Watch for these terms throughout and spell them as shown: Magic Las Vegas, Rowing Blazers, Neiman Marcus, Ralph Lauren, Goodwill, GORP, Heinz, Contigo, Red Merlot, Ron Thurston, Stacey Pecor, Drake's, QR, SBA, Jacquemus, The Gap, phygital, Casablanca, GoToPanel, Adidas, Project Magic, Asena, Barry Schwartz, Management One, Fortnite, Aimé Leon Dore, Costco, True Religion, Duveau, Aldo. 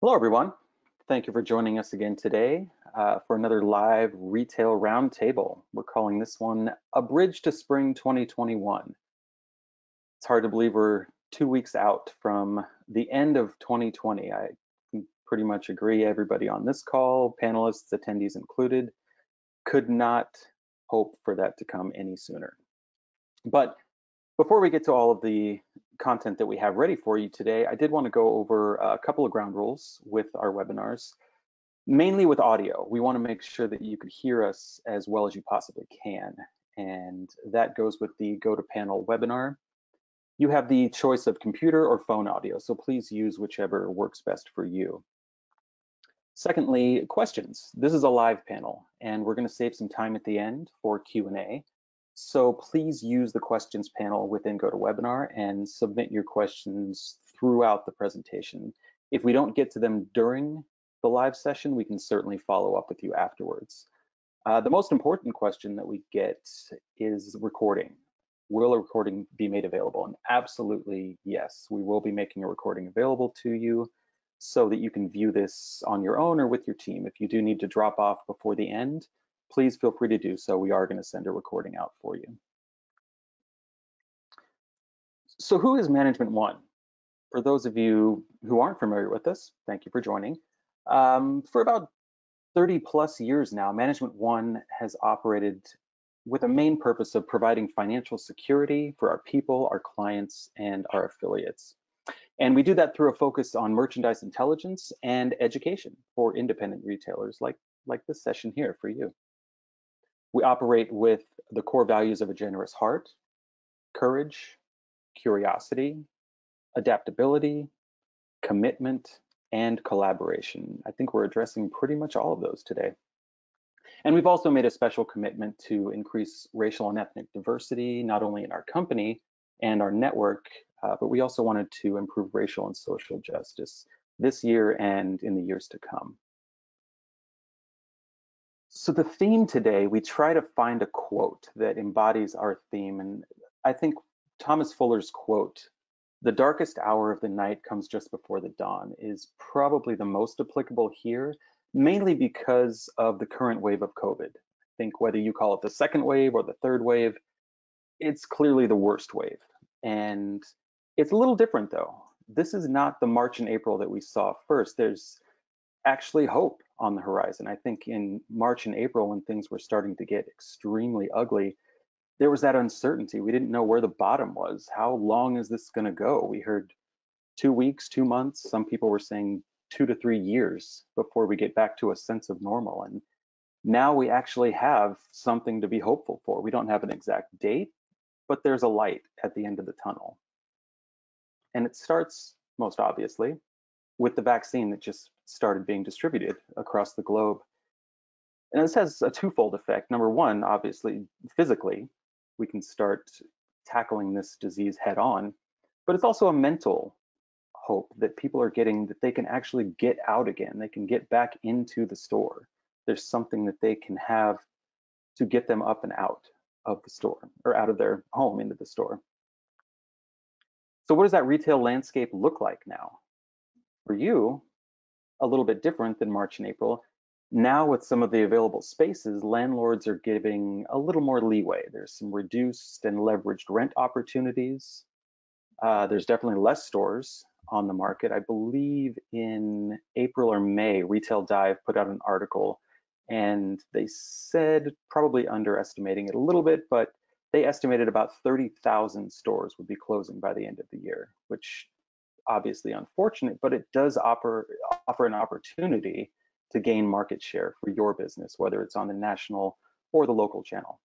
Hello, everyone. Thank you for joining us again today for another live retail roundtable. We're calling this one A Bridge to Spring 2021. It's hard to believe we're 2 weeks out from the end of 2020. I pretty much agree everybody on this call, panelists, attendees included, could not hope for that to come any sooner. But before we get to all of the content that we have ready for you today, I did want to go over a couple of ground rules with our webinars, mainly with audio. We want to make sure that you could hear us as well as you possibly can, and that goes with the GoToPanel webinar. You have the choice of computer or phone audio, so please use whichever works best for you. Secondly, questions. This is a live panel, and we're going to save some time at the end for Q&A. So please use the questions panel within GoToWebinar and submit your questions throughout the presentation. If we don't get to them during the live session, we can certainly follow up with you afterwards. The most important question that we get is recording. Will a recording be made available? And absolutely, yes, we will be making a recording available to you so that you can view this on your own or with your team. If you do need to drop off before the end, please feel free to do so. We are going to send a recording out for you. So who is Management One? For those of you who aren't familiar with us, thank you for joining. For about 30 plus years now, Management One has operated with a main purpose of providing financial security for our people, our clients, and our affiliates. And we do that through a focus on merchandise intelligence and education for independent retailers like this session here for you. We operate with the core values of a generous heart, courage, curiosity, adaptability, commitment, and collaboration. I think we're addressing pretty much all of those today. And we've also made a special commitment to increase racial and ethnic diversity, not only in our company and our network, but we also wanted to improve racial and social justice this year and in the years to come. So the theme today, we try to find a quote that embodies our theme. And I think Thomas Fuller's quote, "The darkest hour of the night comes just before the dawn," is probably the most applicable here, mainly because of the current wave of COVID. I think whether you call it the second wave or the third wave, it's clearly the worst wave. And it's a little different though. This is not the March and April that we saw first. There's actually hope on the horizon. I think in March and April, when things were starting to get extremely ugly, there was that uncertainty. We didn't know where the bottom was. How long is this going to go? We heard 2 weeks, 2 months. Some people were saying 2 to 3 years before we get back to a sense of normal. And now we actually have something to be hopeful for. We don't have an exact date, but there's a light at the end of the tunnel. And it starts, most obviously, with the vaccine that just started being distributed across the globe. And this has a twofold effect. Number one, obviously, physically, we can start tackling this disease head on, but it's also a mental hope that people are getting that they can actually get out again. They can get back into the store. There's something that they can have to get them up and out of the store or out of their home into the store. So what does that retail landscape look like now? For you, a little bit different than March and April. Now with some of the available spaces, landlords are giving a little more leeway. There's some reduced and leveraged rent opportunities. There's definitely less stores on the market. I believe in April or May, Retail Dive put out an article and they said, probably underestimating it a little bit, but they estimated about 30,000 stores would be closing by the end of the year, which obviously unfortunate, but it does offer an opportunity to gain market share for your business, whether it's on the national or the local channel.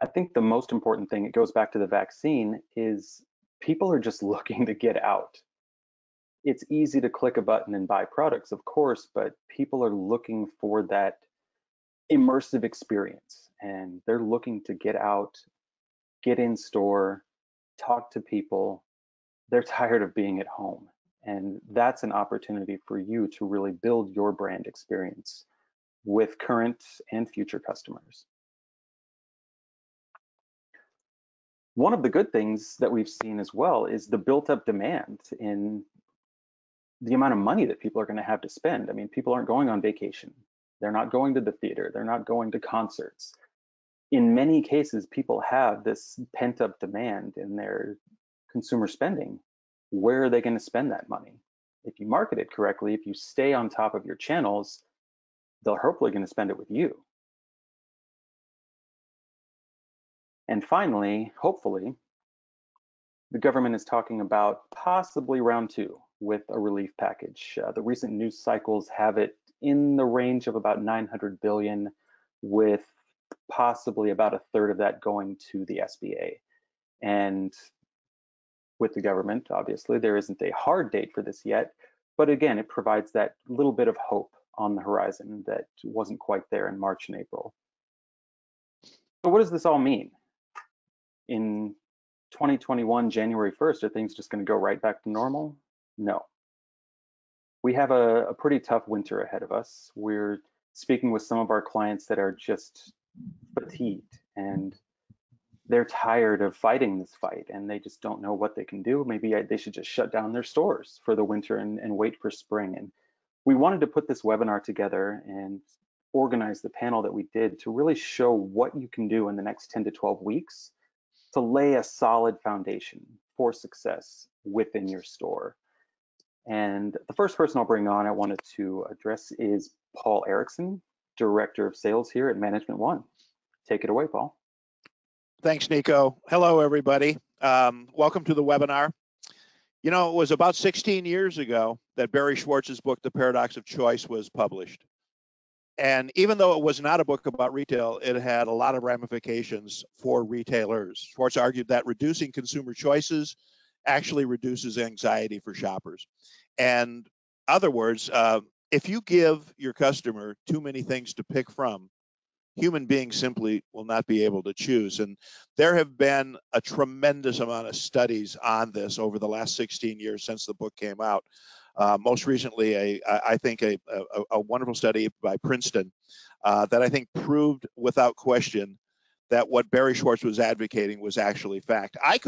I think the most important thing, it goes back to the vaccine, is people are just looking to get out. It's easy to click a button and buy products, of course, but people are looking for that immersive experience and they're looking to get out, get in store, talk to people. They're tired of being at home, and that's an opportunity for you to really build your brand experience with current and future customers. One of the good things that we've seen as well is the built-up demand in the amount of money that people are going to have to spend. I mean, people aren't going on vacation. They're not going to the theater. They're not going to concerts. In many cases, people have this pent-up demand in their consumer spending. Where are they going to spend that money? If you market it correctly, if you stay on top of your channels, they're hopefully going to spend it with you. And finally, hopefully, the government is talking about possibly round two with a relief package. The recent news cycles have it in the range of about $900 billion, with possibly about a third of that going to the SBA. And with the government, obviously, there isn't a hard date for this yet, but again, it provides that little bit of hope on the horizon that wasn't quite there in March and April. So what does this all mean? In 2021, January 1st, are things just going to go right back to normal? No. We have a pretty tough winter ahead of us. We're speaking with some of our clients that are just fatigued, and they're tired of fighting this fight, and they just don't know what they can do. Maybe they should just shut down their stores for the winter and wait for spring. And we wanted to put this webinar together and organize the panel that we did to really show what you can do in the next 10 to 12 weeks to lay a solid foundation for success within your store. And the first person I'll bring on I wanted to address is Paul Erickson, Director of Sales here at Management One. Take it away, Paul. Thanks, Nico. Hello, everybody. Welcome to the webinar. You know, it was about 16 years ago that Barry Schwartz's book, The Paradox of Choice, was published. And even though it was not a book about retail, it had a lot of ramifications for retailers. Schwartz argued that reducing consumer choices actually reduces anxiety for shoppers. And other words, if you give your customer too many things to pick from, human beings simply will not be able to choose. And there have been a tremendous amount of studies on this over the last 16 years since the book came out. Most recently, I think a wonderful study by Princeton that I think proved without question that what Barry Schwartz was advocating was actually fact. I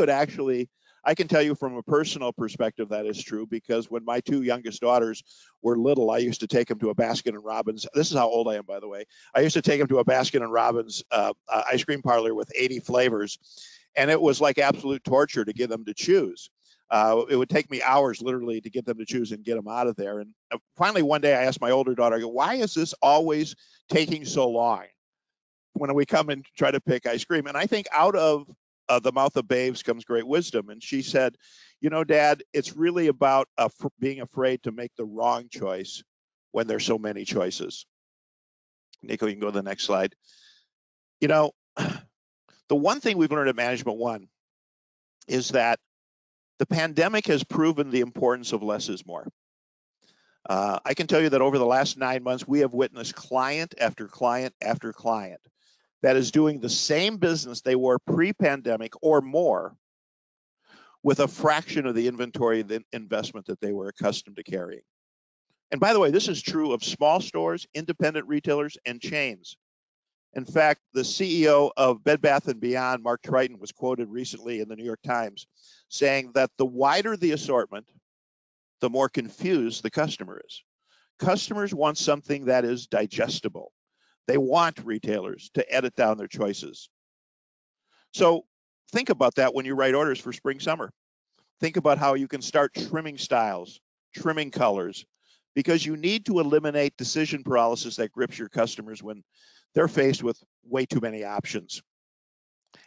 can tell you from a personal perspective that is true, because when my two youngest daughters were little, I used to take them to a Baskin and Robbins. This is how old I am, by the way. I used to take them to a Baskin and Robbins ice cream parlor with 80 flavors, and it was like absolute torture to get them to choose. It would take me hours literally to get them to choose and get them out of there. And finally, one day I asked my older daughter, I go, why is this always taking so long when we come and try to pick ice cream? And I think out of the mouth of babes comes great wisdom. And she said, you know, Dad, it's really about being afraid to make the wrong choice when there's so many choices. Nico, you can go to the next slide. You know, the one thing we've learned at Management One is that the pandemic has proven the importance of less is more. I can tell you that over the last 9 months, we have witnessed client after client after client that is doing the same business they were pre-pandemic or more with a fraction of the inventory investment that they were accustomed to carrying. And by the way, this is true of small stores, independent retailers, and chains. In fact, the CEO of Bed Bath & Beyond, Mark Tritton, was quoted recently in the New York Times saying that the wider the assortment, the more confused the customer is. Customers want something that is digestible. They want retailers to edit down their choices. So think about that when you write orders for spring, summer. Think about how you can start trimming styles, trimming colors, because you need to eliminate decision paralysis that grips your customers when they're faced with way too many options.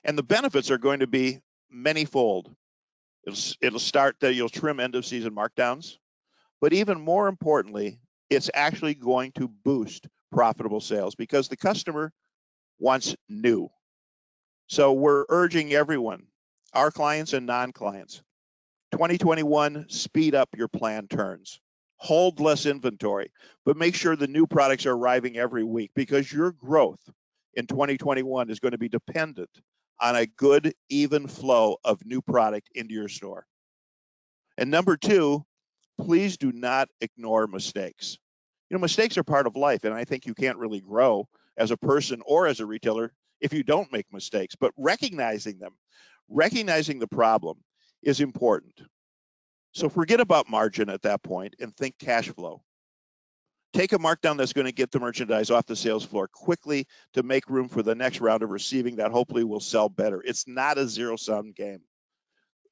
And the benefits are going to be manyfold. It'll start that you'll trim end of season markdowns, but even more importantly, it's actually going to boost profitable sales because the customer wants new. So we're urging everyone, our clients and non-clients, 2021, speed up your planned turns. Hold less inventory, but make sure the new products are arriving every week, because your growth in 2021 is going to be dependent on a good, even flow of new product into your store. And number two, please do not ignore mistakes. You know, mistakes are part of life, and I think you can't really grow as a person or as a retailer if you don't make mistakes, but recognizing them, recognizing the problem is important. So forget about margin at that point and think cash flow. Take a markdown that's going to get the merchandise off the sales floor quickly to make room for the next round of receiving that hopefully will sell better. It's not a zero-sum game.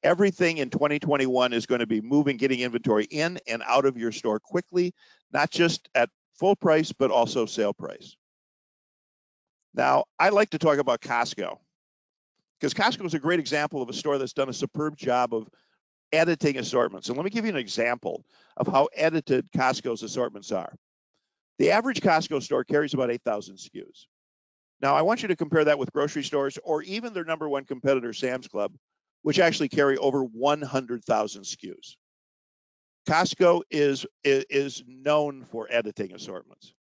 Everything in 2021 is going to be moving, getting inventory in and out of your store quickly, not just at full price, but also sale price. Now, I like to talk about Costco because Costco is a great example of a store that's done a superb job of editing assortments. And let me give you an example of how edited Costco's assortments are. The average Costco store carries about 8,000 SKUs. Now, I want you to compare that with grocery stores or even their number one competitor, Sam's Club, which actually carry over 100,000 SKUs. Costco is known for editing assortments.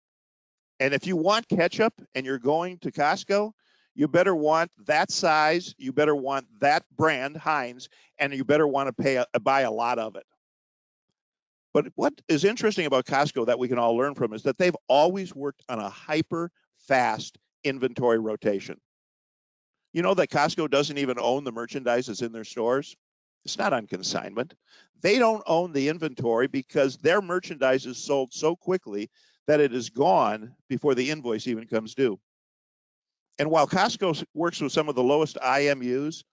And if you want ketchup and you're going to Costco, you better want that size, you better want that brand, Heinz, and you better want to buy a lot of it. But what is interesting about Costco that we can all learn from is that they've always worked on a hyper fast inventory rotation. You know that Costco doesn't even own the merchandise that's in their stores? It's not on consignment. They don't own the inventory because their merchandise is sold so quickly that it is gone before the invoice even comes due. And while Costco works with some of the lowest IMUs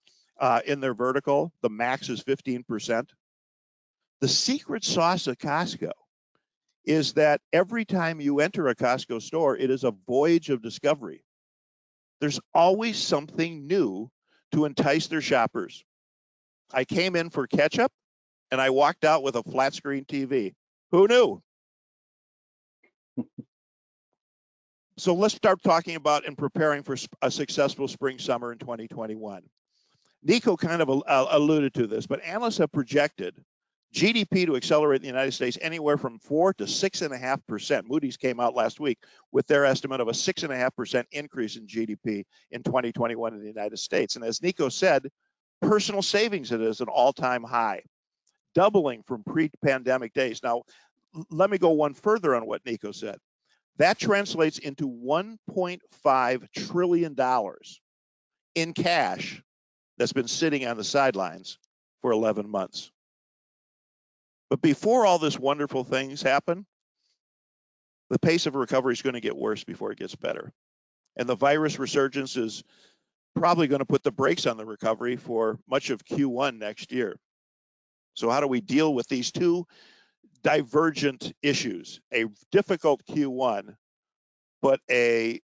in their vertical, the max is 15%. The secret sauce of Costco is that every time you enter a Costco store, it is a voyage of discovery. There's always something new to entice their shoppers. I came in for ketchup and I walked out with a flat screen TV. Who knew? So let's start talking about and preparing for a successful spring summer in 2021. Nico kind of alluded to this, but analysts have projected GDP to accelerate in the United States anywhere from 4% to 6.5%. Moody's came out last week with their estimate of a 6.5% increase in GDP in 2021 in the United States. And as Nico said, personal savings is an all-time high, doubling from pre-pandemic days. Now, let me go one further on what Nico said. That translates into $1.5 trillion in cash that's been sitting on the sidelines for 11 months. But before all this wonderful things happen, the pace of recovery is going to get worse before it gets better. And the virus resurgence is probably going to put the brakes on the recovery for much of Q1 next year. So how do we deal with these two divergent issues? A difficult Q1, but a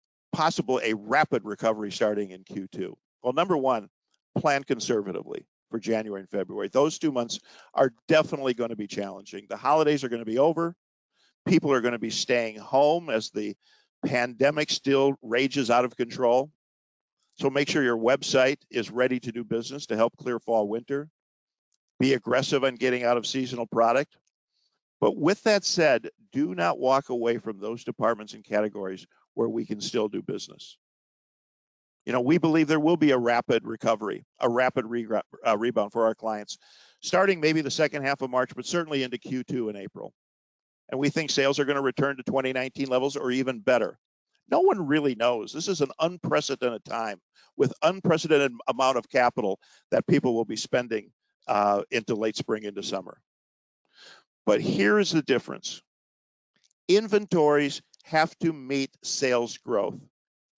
rapid recovery starting in Q2. Well, number one, plan conservatively for January and February. Those 2 months are definitely going to be challenging. The holidays are going to be over. People are going to be staying home as the pandemic still rages out of control. So make sure your website is ready to do business to help clear fall winter. Be aggressive on getting out of seasonal product. But with that said, do not walk away from those departments and categories where we can still do business. You know, we believe there will be a rapid recovery, a rapid rebound for our clients, starting maybe the second half of March, but certainly into Q2 in April. And we think sales are going to return to 2019 levels or even better. No one really knows. This is an unprecedented time with unprecedented amount of capital that people will be spending into late spring, into summer. But here's the difference. Inventories have to meet sales growth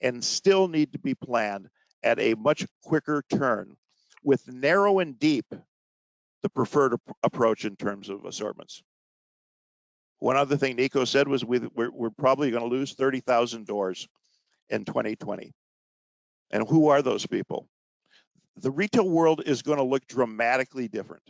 and still need to be planned at a much quicker turn, with narrow and deep the preferred approach in terms of assortments. One other thing Nico said was we're probably going to lose 30,000 doors in 2020. And who are those people? The retail world is going to look dramatically different.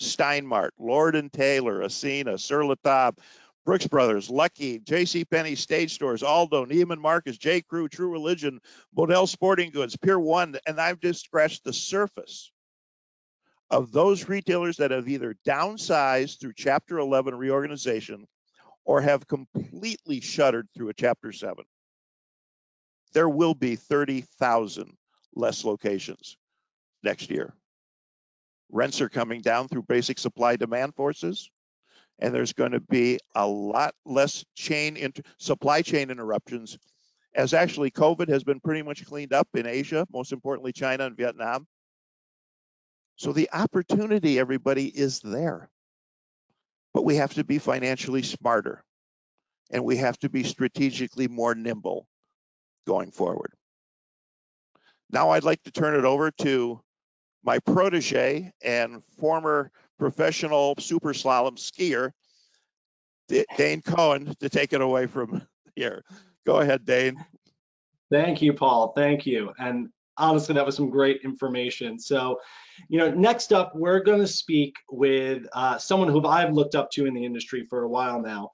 Steinmart, Lord & Taylor, Asena, Sur La Table, Brooks Brothers, Lucky, JCPenney, Stage Stores, Aldo, Neiman Marcus, J.Crew, True Religion, Modell Sporting Goods, Pier 1, and I've just scratched the surface of those retailers that have either downsized through Chapter 11 reorganization or have completely shuttered through a Chapter 7. There will be 30,000 less locations next year. Rents are coming down through basic supply-demand forces. And there's going to be a lot less supply chain interruptions, as actually COVID has been pretty much cleaned up in Asia, most importantly China and Vietnam. So the opportunity, everybody, is there. But we have to be financially smarter, and we have to be strategically more nimble going forward. Now I'd like to turn it over to my protege and former professional super slalom skier, Dane Cohen, to take it away from here. Go ahead, Dane. Thank you, Paul. Thank you. And honestly, that was some great information. So, you know, next up, we're going to speak with someone who I've looked up to in the industry for a while now,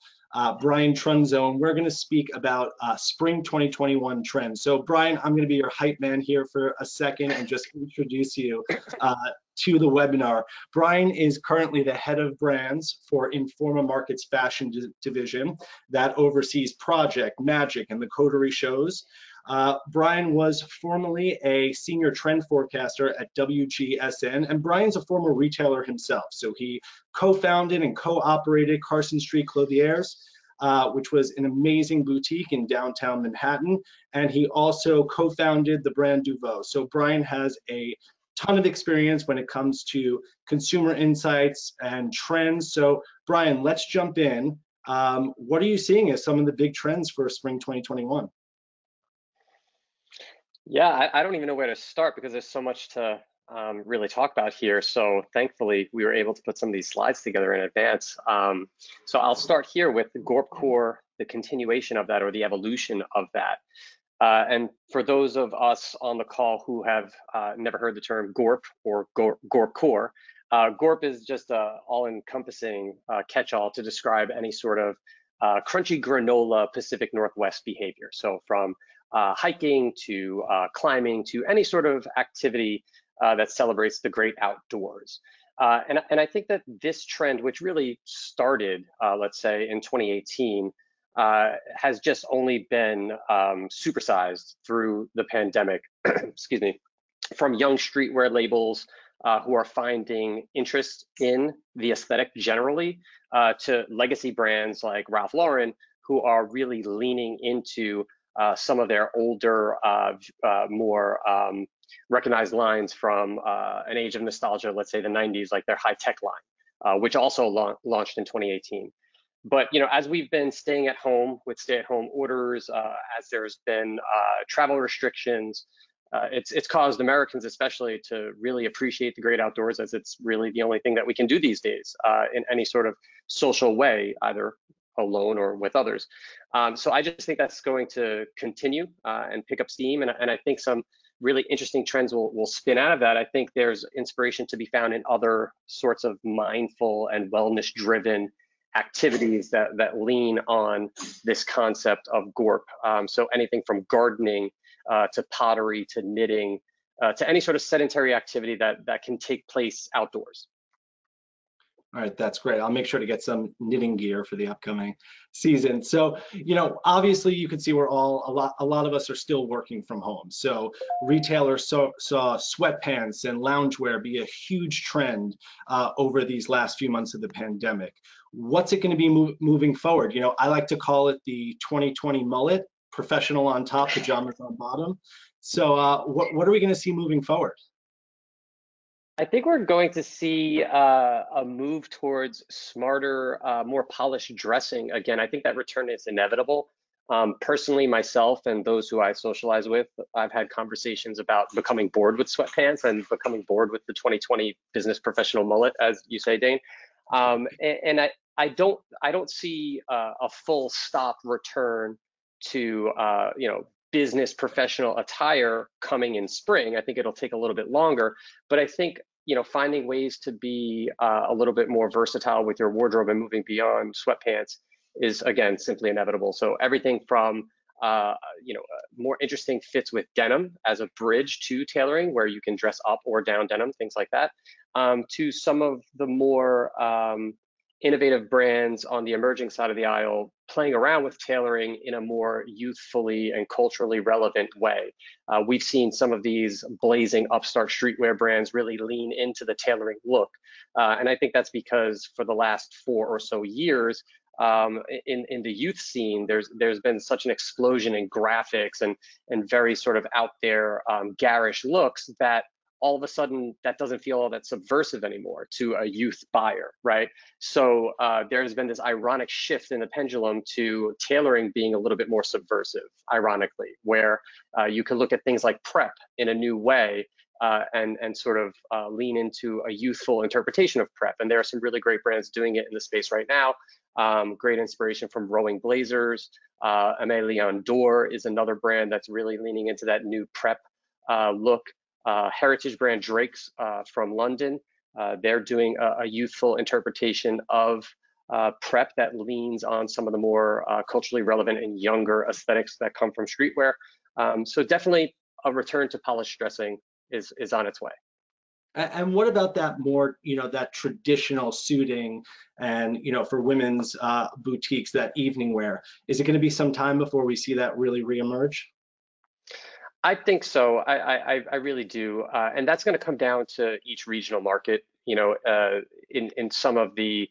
Brian Trunzo, and we're going to speak about spring 2021 trends. So, Brian, I'm going to be your hype man here for a second and just introduce you to the webinar. Brian is currently the head of brands for Informa Market's fashion division that oversees Project, Magic, and the Coterie shows. Brian was formerly a senior trend forecaster at WGSN, and Brian's a former retailer himself. So he co-founded and co-operated Carson Street Clothiers, which was an amazing boutique in downtown Manhattan, and he also co-founded the brand Duveau. So Brian has a ton of experience when it comes to consumer insights and trends. So Brian, let's jump in. What are you seeing as some of the big trends for spring 2021? Yeah, I don't even know where to start because there's so much to really talk about here. So thankfully, we were able to put some of these slides together in advance. So I'll start here with the GORP core, the continuation of that or the evolution of that. And for those of us on the call who have never heard the term GORP or GORP core, GORP is just an all-encompassing catch-all to describe any sort of crunchy granola Pacific Northwest behavior. So from hiking to climbing to any sort of activity that celebrates the great outdoors. And I think that this trend, which really started, let's say, in 2018, has just only been supersized through the pandemic, excuse me, from young streetwear labels who are finding interest in the aesthetic generally to legacy brands like Ralph Lauren, who are really leaning into some of their older, more recognized lines from an age of nostalgia, let's say the 90s, like their high-tech line, which also launched in 2018. But, you know, as we've been staying at home with stay-at-home orders, as there's been travel restrictions, it's caused Americans especially to really appreciate the great outdoors, as it's really the only thing that we can do these days in any sort of social way, either alone or with others. So I just think that's going to continue and pick up steam. And I think some really interesting trends will spin out of that. I think there's inspiration to be found in other sorts of mindful and wellness driven activities that lean on this concept of GORP. So anything from gardening to pottery, to knitting, to any sort of sedentary activity that can take place outdoors. All right, that's great. I'll make sure to get some knitting gear for the upcoming season. So, you know, obviously you can see we're all, a lot of us are still working from home. So retailers saw sweatpants and loungewear be a huge trend over these last few months of the pandemic. What's it going to be moving forward? You know, I like to call it the 2020 mullet, professional on top, pajamas on bottom. So what are we going to see moving forward? I think we're going to see a move towards smarter, more polished dressing. Again, I think that return is inevitable. Personally, myself and those who I socialize with, I've had conversations about becoming bored with sweatpants and becoming bored with the 2020 business professional mullet, as you say, Dane. And I don't see a full stop return to you know, business professional attire coming in spring. I think it'll take a little bit longer, but I think, you know, finding ways to be a little bit more versatile with your wardrobe and moving beyond sweatpants is, again, simply inevitable. So everything from you know, more interesting fits with denim as a bridge to tailoring, where you can dress up or down denim, things like that, to some of the more innovative brands on the emerging side of the aisle playing around with tailoring in a more youthfully and culturally relevant way. We've seen some of these blazing upstart streetwear brands really lean into the tailoring look. And I think that's because for the last 4 or so years, in the youth scene, there's been such an explosion in graphics and very sort of out there garish looks that all of a sudden that doesn't feel all that subversive anymore to a youth buyer, right? So there's been this ironic shift in the pendulum to tailoring being a little bit more subversive, ironically, where you can look at things like prep in a new way and sort of lean into a youthful interpretation of prep. And there are some really great brands doing it in the space right now. Great inspiration from Rowing Blazers. Aimé Leon Dore is another brand that's really leaning into that new prep look. Heritage brand Drake's from London. They're doing a youthful interpretation of prep that leans on some of the more culturally relevant and younger aesthetics that come from streetwear. So definitely a return to polished dressing is on its way. And what about that more, you know, that traditional suiting and, you know, for women's boutiques, that evening wear? Is it going to be some time before we see that really reemerge? I think so. I really do, and that's going to come down to each regional market. You know, in some of the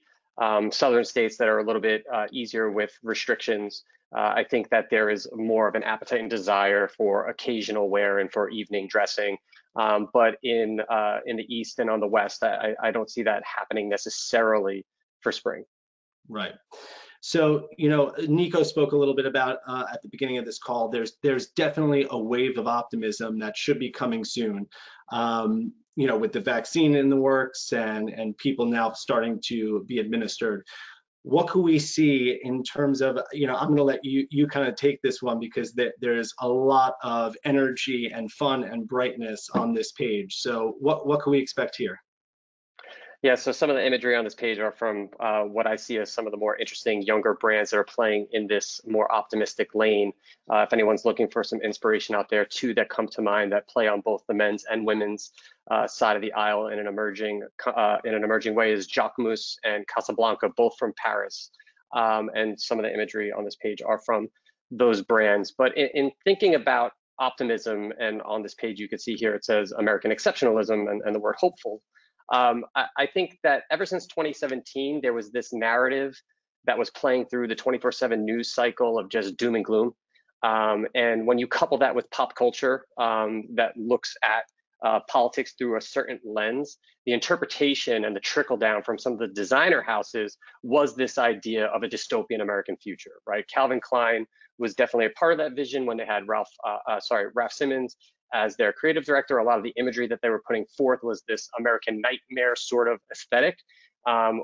southern states that are a little bit easier with restrictions, I think that there is more of an appetite and desire for occasional wear and for evening dressing. But in the east and on the west, I don't see that happening necessarily for spring. Right. So, you know, Nico spoke a little bit about at the beginning of this call, there's definitely a wave of optimism that should be coming soon, you know, with the vaccine in the works and people now starting to be administered. What could we see in terms of, you know, I'm going to let you kind of take this one, because there's a lot of energy and fun and brightness on this page. So what can we expect here? Yeah, so some of the imagery on this page are from what I see as some of the more interesting younger brands that are playing in this more optimistic lane. If anyone's looking for some inspiration out there, two that come to mind that play on both the men's and women's side of the aisle in an emerging way is Jacquemus and Casablanca, both from Paris. And some of the imagery on this page are from those brands. But in thinking about optimism, and on this page you can see here it says American exceptionalism and the word hopeful. I think that ever since 2017, there was this narrative that was playing through the 24/7 news cycle of just doom and gloom. And when you couple that with pop culture that looks at politics through a certain lens, the interpretation and the trickle down from some of the designer houses was this idea of a dystopian American future, right? Calvin Klein was definitely a part of that vision when they had Raf Simons as their creative director. A lot of the imagery that they were putting forth was this American nightmare sort of aesthetic,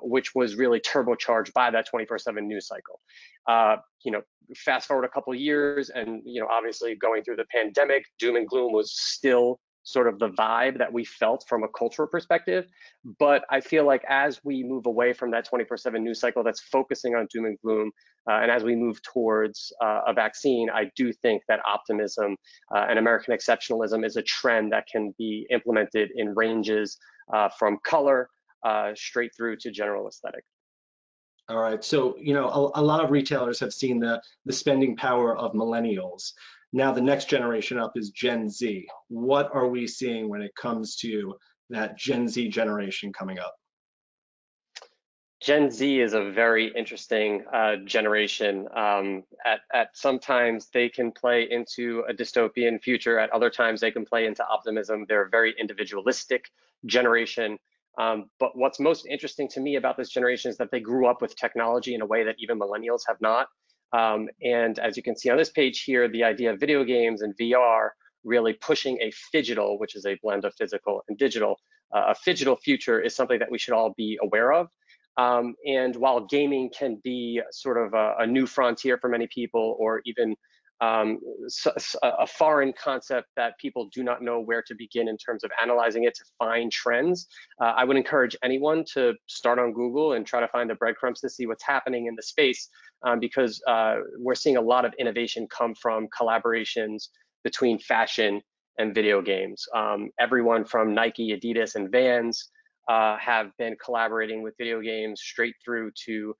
which was really turbocharged by that 24/7 news cycle. You know, fast forward a couple of years and, you know, obviously going through the pandemic, doom and gloom was still sort of the vibe that we felt from a cultural perspective. But I feel like as we move away from that 24/7 news cycle that's focusing on doom and gloom, and as we move towards a vaccine, I do think that optimism and American exceptionalism is a trend that can be implemented in ranges from color straight through to general aesthetic. All right, so, you know, a lot of retailers have seen the spending power of millennials. Now the next generation up is Gen Z. What are we seeing when it comes to that Gen Z generation coming up? Gen Z is a very interesting generation. At sometimes they can play into a dystopian future. At other times they can play into optimism. They're a very individualistic generation. But what's most interesting to me about this generation is that they grew up with technology in a way that even millennials have not. And as you can see on this page here, the idea of video games and VR really pushing a phygital, which is a blend of physical and digital, a phygital future is something that we should all be aware of. And while gaming can be sort of a new frontier for many people, or even a foreign concept that people do not know where to begin in terms of analyzing it to find trends, I would encourage anyone to start on Google and try to find the breadcrumbs to see what's happening in the space, because we're seeing a lot of innovation come from collaborations between fashion and video games. Everyone from Nike, Adidas, and Vans have been collaborating with video games, straight through to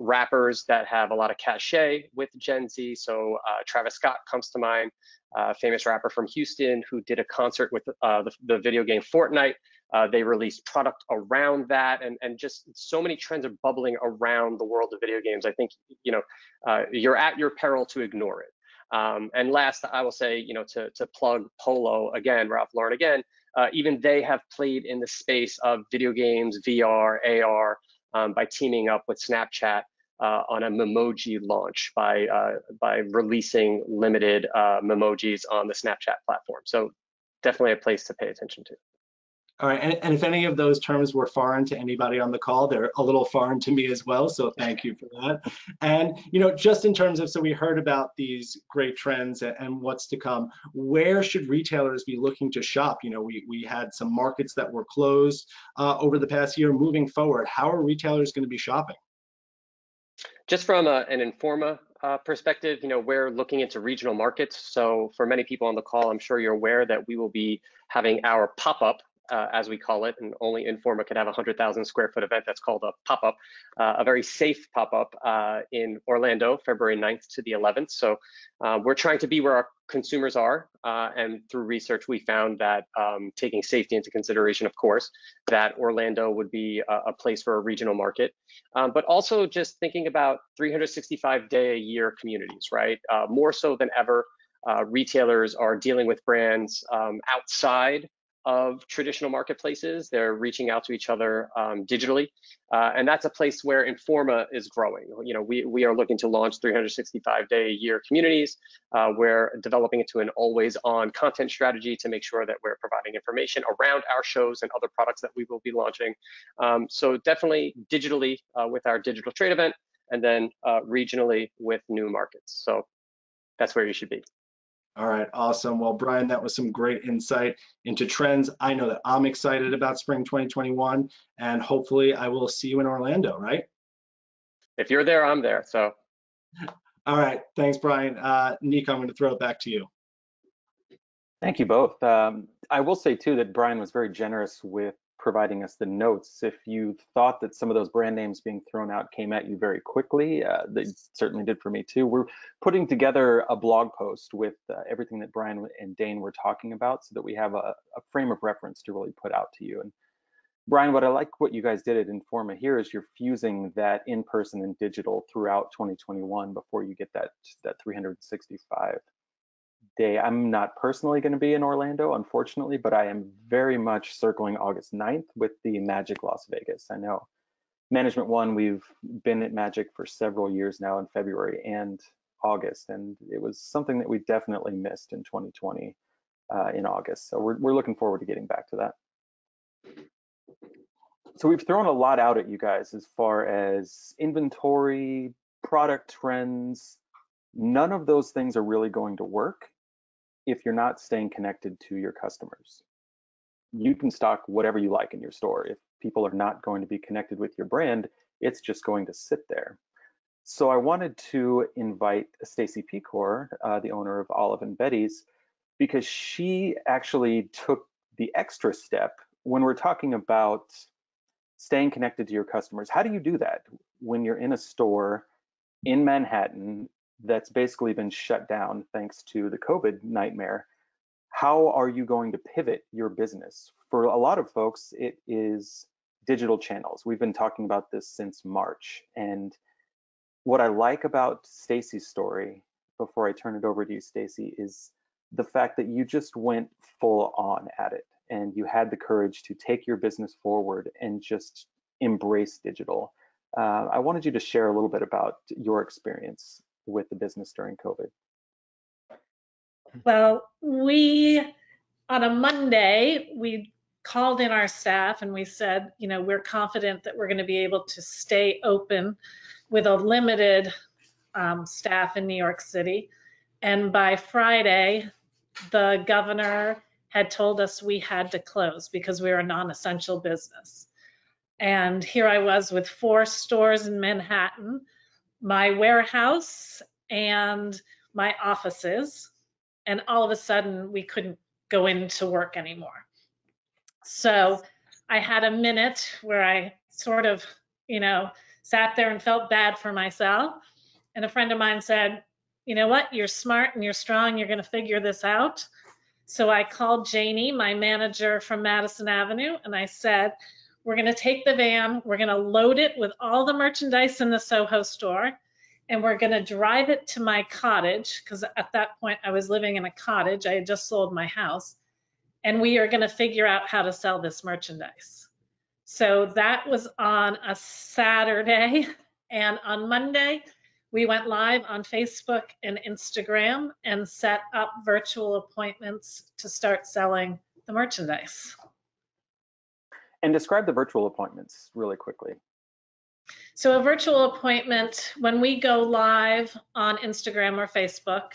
rappers that have a lot of cachet with Gen Z. So Travis Scott comes to mind, famous rapper from Houston who did a concert with the video game Fortnite. They released product around that, and just so many trends are bubbling around the world of video games. I think, you know, you're at your peril to ignore it. And last, I will say, you know, to plug Polo again, Ralph Lauren again, even they have played in the space of video games, VR, AR, by teaming up with Snapchat on a Memoji launch by releasing limited Memojis on the Snapchat platform. So definitely a place to pay attention to. All right, and if any of those terms were foreign to anybody on the call, they're a little foreign to me as well, so thank you for that. And, you know, just in terms of, so we heard about these great trends and what's to come, where should retailers be looking to shop? You know, we had some markets that were closed over the past year. Moving forward, how are retailers going to be shopping? Just from an Informa perspective, you know, we're looking into regional markets. So for many people on the call, I'm sure you're aware that we will be having our pop-up, as we call it, and only Informa could have a 100,000 square foot event that's called a pop-up, a very safe pop-up in Orlando, February 9th to the 11th. So we're trying to be where our consumers are, and through research we found that taking safety into consideration, of course, that Orlando would be a place for a regional market, but also just thinking about 365-day-a-year communities, right? More so than ever, retailers are dealing with brands outside of traditional marketplaces. They're reaching out to each other digitally, and that's a place where Informa is growing. You know, we are looking to launch 365-day-a-year communities. We're developing into an always-on content strategy to make sure that we're providing information around our shows and other products that we will be launching. So definitely digitally with our digital trade event, and then regionally with new markets. So that's where you should be. All right, awesome. Well, Brian, that was some great insight into trends. I know that I'm excited about spring 2021, and hopefully I will see you in Orlando, right? If you're there, I'm there, so. All right, thanks, Brian. Nick, I'm going to throw it back to you. Thank you both. I will say, too, that Brian was very generous with providing us the notes. If you thought that some of those brand names being thrown out came at you very quickly, they certainly did for me too. We're putting together a blog post with everything that Brian and Dane were talking about, so that we have a frame of reference to really put out to you. And Brian, what I like what you guys did at Informa here is you're fusing that in-person and digital throughout 2021 before you get that 365 day. I'm not personally going to be in Orlando, unfortunately, but I am very much circling August 9th with the Magic Las Vegas. I know Management One, we've been at Magic for several years now in February and August, and it was something that we definitely missed in 2020 in August. So we're looking forward to getting back to that. So we've thrown a lot out at you guys as far as inventory, product trends. None of those things are really going to work if you're not staying connected to your customers. You can stock whatever you like in your store. If people are not going to be connected with your brand, it's just going to sit there. So I wanted to invite Stacey Pecor, the owner of Olive & Bette's, because she actually took the extra step when we're talking about staying connected to your customers. How do you do that when you're in a store in Manhattan that's basically been shut down thanks to the COVID nightmare? How are you going to pivot your business? For a lot of folks, it is digital channels. We've been talking about this since March. And what I like about Stacey's story, before I turn it over to you, Stacey, is the fact that you just went full on at it and you had the courage to take your business forward and just embrace digital. I wanted you to share a little bit about your experience with the business during COVID. Well, on a Monday, we called in our staff and we said, you know, we're confident that we're gonna be able to stay open with a limited staff in New York City. And by Friday, the governor had told us we had to close because we were a non-essential business. And here I was with 4 stores in Manhattan, my warehouse and my offices, and all of a sudden we couldn't go into work anymore. So I had a minute where I sort of, you know, sat there and felt bad for myself. And a friend of mine said, you know what, you're smart and you're strong, you're going to figure this out. So I called Janie, my manager from Madison Avenue, and I said, we're going to take the van, we're going to load it with all the merchandise in the Soho store, and we're going to drive it to my cottage, because at that point I was living in a cottage. I had just sold my house. and we are going to figure out how to sell this merchandise. So that was on a Saturday, and on Monday, we went live on Facebook and Instagram and set up virtual appointments to start selling the merchandise. And describe the virtual appointments really quickly. So a virtual appointment, when we go live on Instagram or Facebook,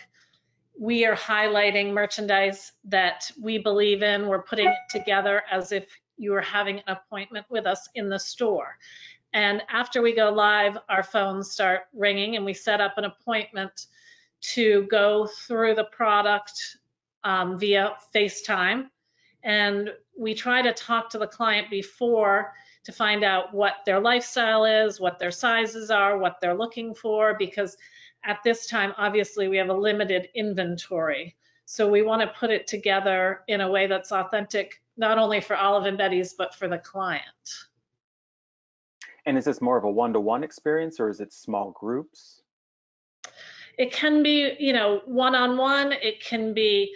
we are highlighting merchandise that we believe in. We're putting it together as if you were having an appointment with us in the store. And after we go live, our phones start ringing and we set up an appointment to go through the product via FaceTime. And we try to talk to the client before to find out what their lifestyle is, what their sizes are, what they're looking for, because at this time, obviously, we have a limited inventory. So we want to put it together in a way that's authentic, not only for Olive & Bette's, but for the client. And is this more of a one-to-one experience, or is it small groups? It can be, you know, one-on-one. It can be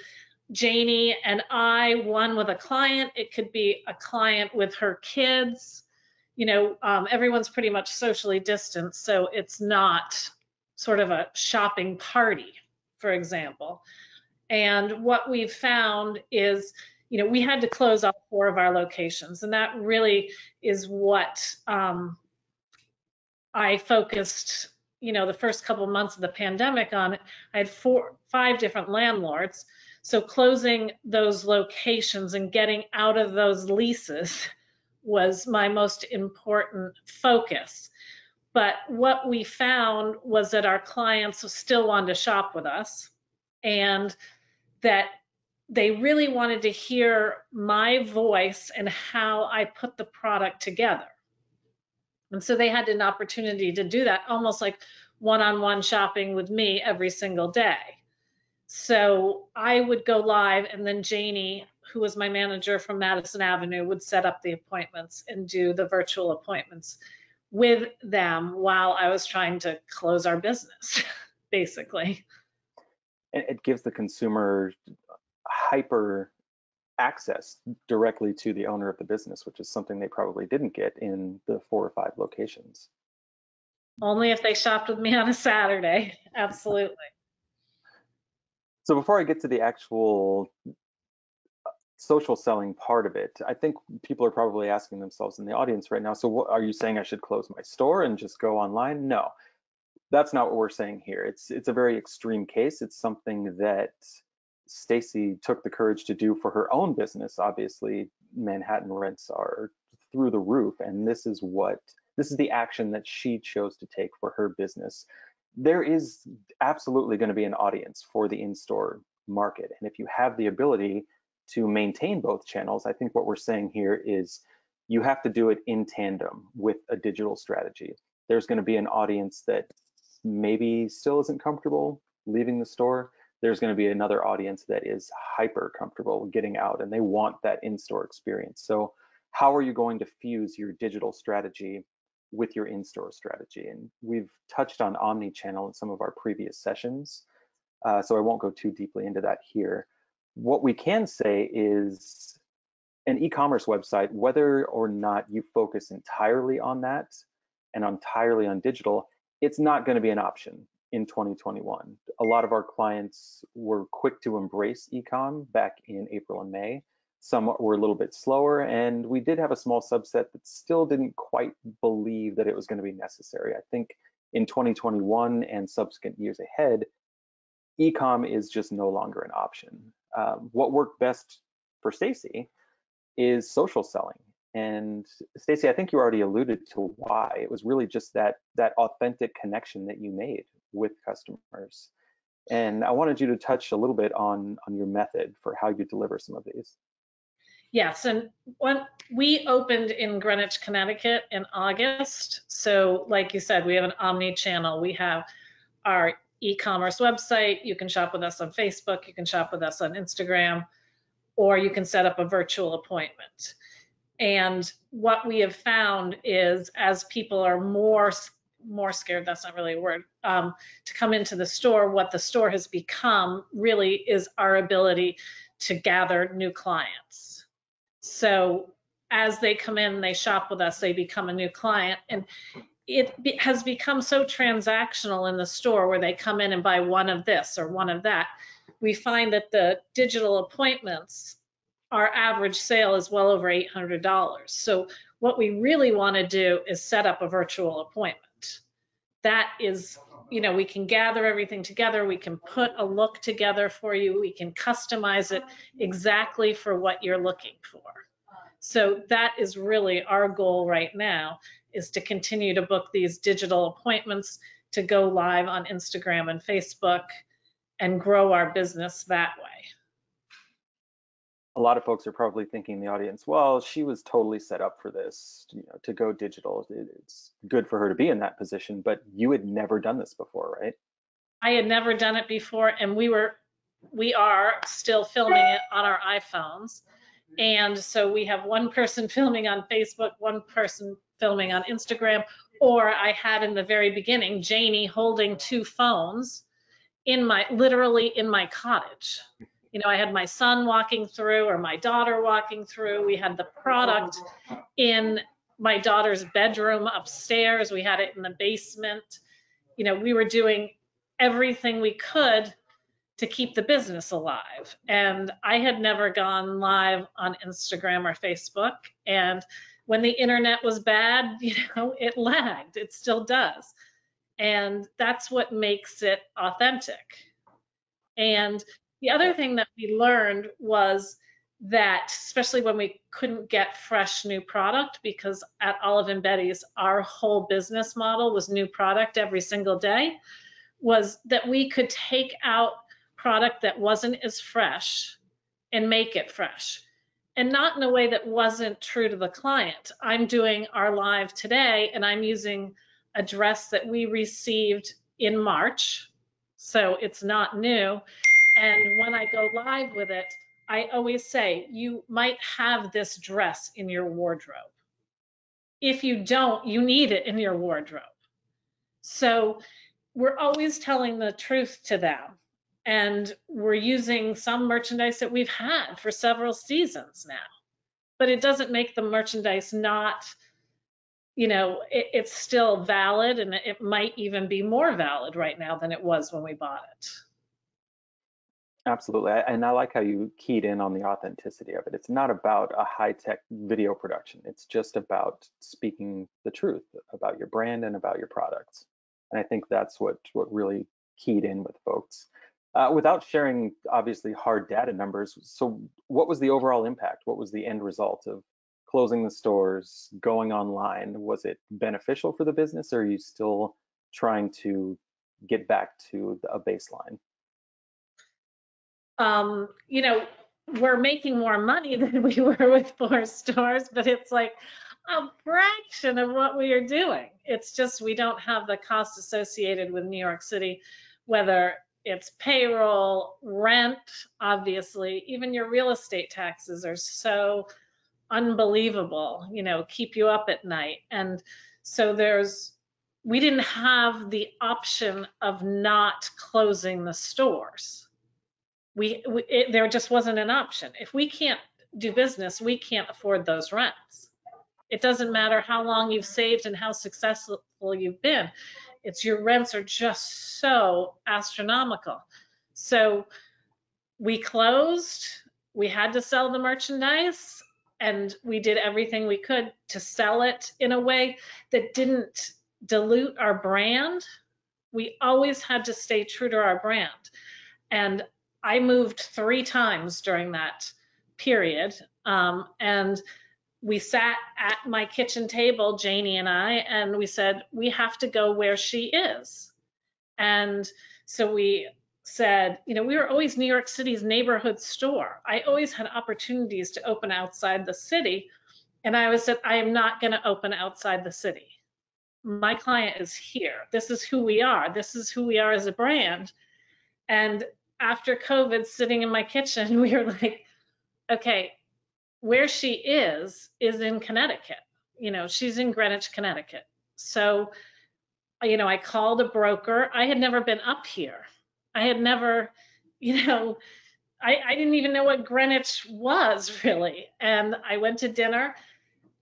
Janie and I, one with a client. It could be a client with her kids. You know, everyone's pretty much socially distanced, so it's not sort of a shopping party, for example. And what we've found is, you know, we had to close all four of our locations, and that really is what I focused, you know, the first couple of months of the pandemic on. I had five different landlords, so closing those locations and getting out of those leases was my most important focus. But what we found was that our clients still wanted to shop with us, and that they really wanted to hear my voice and how I put the product together. And so they had an opportunity to do that, almost like one-on-one shopping with me every single day. So I would go live, and then Janie, who was my manager from Madison Avenue, would set up the appointments and do the virtual appointments with them while I was trying to close our business, basically. It gives the consumer hyper access directly to the owner of the business, which is something they probably didn't get in the 4 or 5 locations. Only if they shopped with me on a Saturday, absolutely. So before I get to the actual social selling part of it, I think people are probably asking themselves in the audience right now, so what are you saying? I should close my store and just go online? No, that's not what we're saying here. It's a very extreme case. It's something that Stacey took the courage to do for her own business. Obviously, Manhattan rents are through the roof, and this is the action that she chose to take for her business. There is absolutely going to be an audience for the in-store market, and if you have the ability to maintain both channels, I think what we're saying here is you have to do it in tandem with a digital strategy. There's going to be an audience that maybe still isn't comfortable leaving the store. There's going to be another audience that is hyper comfortable getting out, and they want that in-store experience. So how are you going to fuse your digital strategy with your in-store strategy? And we've touched on omni-channel in some of our previous sessions, so I won't go too deeply into that here. What we can say is an e-commerce website, whether or not you focus entirely on that and entirely on digital, it's not going to be an option in 2021. A lot of our clients were quick to embrace e-com back in April and May. Some were a little bit slower, and we did have a small subset that still didn't quite believe that it was going to be necessary. I think in 2021 and subsequent years ahead, e-com is just no longer an option. What worked best for Stacey is social selling. And Stacey, I think you already alluded to why. It was really just that authentic connection that you made with customers. And I wanted you to touch a little bit on your method for how you deliver some of these. Yes, and when we opened in Greenwich, Connecticut in August. So like you said, we have an omni-channel. We have our e-commerce website. You can shop with us on Facebook. You can shop with us on Instagram, or you can set up a virtual appointment. And what we have found is as people are more scared, that's not really a word, to come into the store, what the store has become really is our ability to gather new clients. So as they come in, they shop with us, they become a new client. And it has become so transactional in the store where they come in and buy one of this or one of that. We find that the digital appointments, our average sale is well over $800. So what we really want to do is set up a virtual appointment. That is, you know, we can gather everything together. We can put a look together for you. We can customize it exactly for what you're looking for. So that is really our goal right now, is to continue to book these digital appointments, to go live on Instagram and Facebook and grow our business that way. A lot of folks are probably thinking in the audience, well, she was totally set up for this, you know, to go digital. It's good for her to be in that position, but you had never done this before, right? I had never done it before, and we are still filming it on our iPhones. And so we have one person filming on Facebook, one person filming on Instagram, or I had in the very beginning, Janie holding two phones literally in my cottage. You know, I had my son walking through or my daughter walking through. We had the product in my daughter's bedroom upstairs. We had it in the basement. You know, we were doing everything we could to keep the business alive. And I had never gone live on Instagram or Facebook. And when the internet was bad, you know, it lagged. It still does. And that's what makes it authentic. And the other thing that we learned was that, especially when we couldn't get fresh new product, because at Olive & Betty's, our whole business model was new product every single day, was that we could take out product that wasn't as fresh and make it fresh. And not in a way that wasn't true to the client. I'm doing our live today, and I'm using a dress that we received in March, so it's not new. And when I go live with it, I always say, you might have this dress in your wardrobe. If you don't, you need it in your wardrobe. So we're always telling the truth to them. And we're using some merchandise that we've had for several seasons now. But it doesn't make the merchandise not, you know, it's still valid, and it might even be more valid right now than it was when we bought it. Absolutely. And I like how you keyed in on the authenticity of it. It's not about a high-tech video production. It's just about speaking the truth about your brand and about your products. And I think that's what really keyed in with folks. Without sharing, obviously, hard data numbers, so what was the overall impact? What was the end result of closing the stores, going online? Was it beneficial for the business, or are you still trying to get back to a baseline? You know, we're making more money than we were with 4 stores, but it's like a fraction of what we are doing. It's just we don't have the cost associated with New York City, whether it's payroll, rent, obviously, even your real estate taxes are so unbelievable, you know, keep you up at night. And so we didn't have the option of not closing the stores. There just wasn't an option. If we can't do business, we can't afford those rents. It doesn't matter how long you've saved and how successful you've been. It's your rents are just so astronomical. So we closed, we had to sell the merchandise, and we did everything we could to sell it in a way that didn't dilute our brand. We always had to stay true to our brand. And I moved 3 times during that period, and we sat at my kitchen table, Janie and I, and we said, we have to go where she is. And so we said, you know, we were always New York City's neighborhood store. I always had opportunities to open outside the city, and I always said, I am not going to open outside the city. My client is here. This is who we are. This is who we are as a brand. And after COVID, sitting in my kitchen, we were like, okay, where she is in Connecticut. You know, she's in Greenwich, Connecticut. So, you know, I called a broker. I had never been up here. I had never, you know, I didn't even know what Greenwich was really. And I went to dinner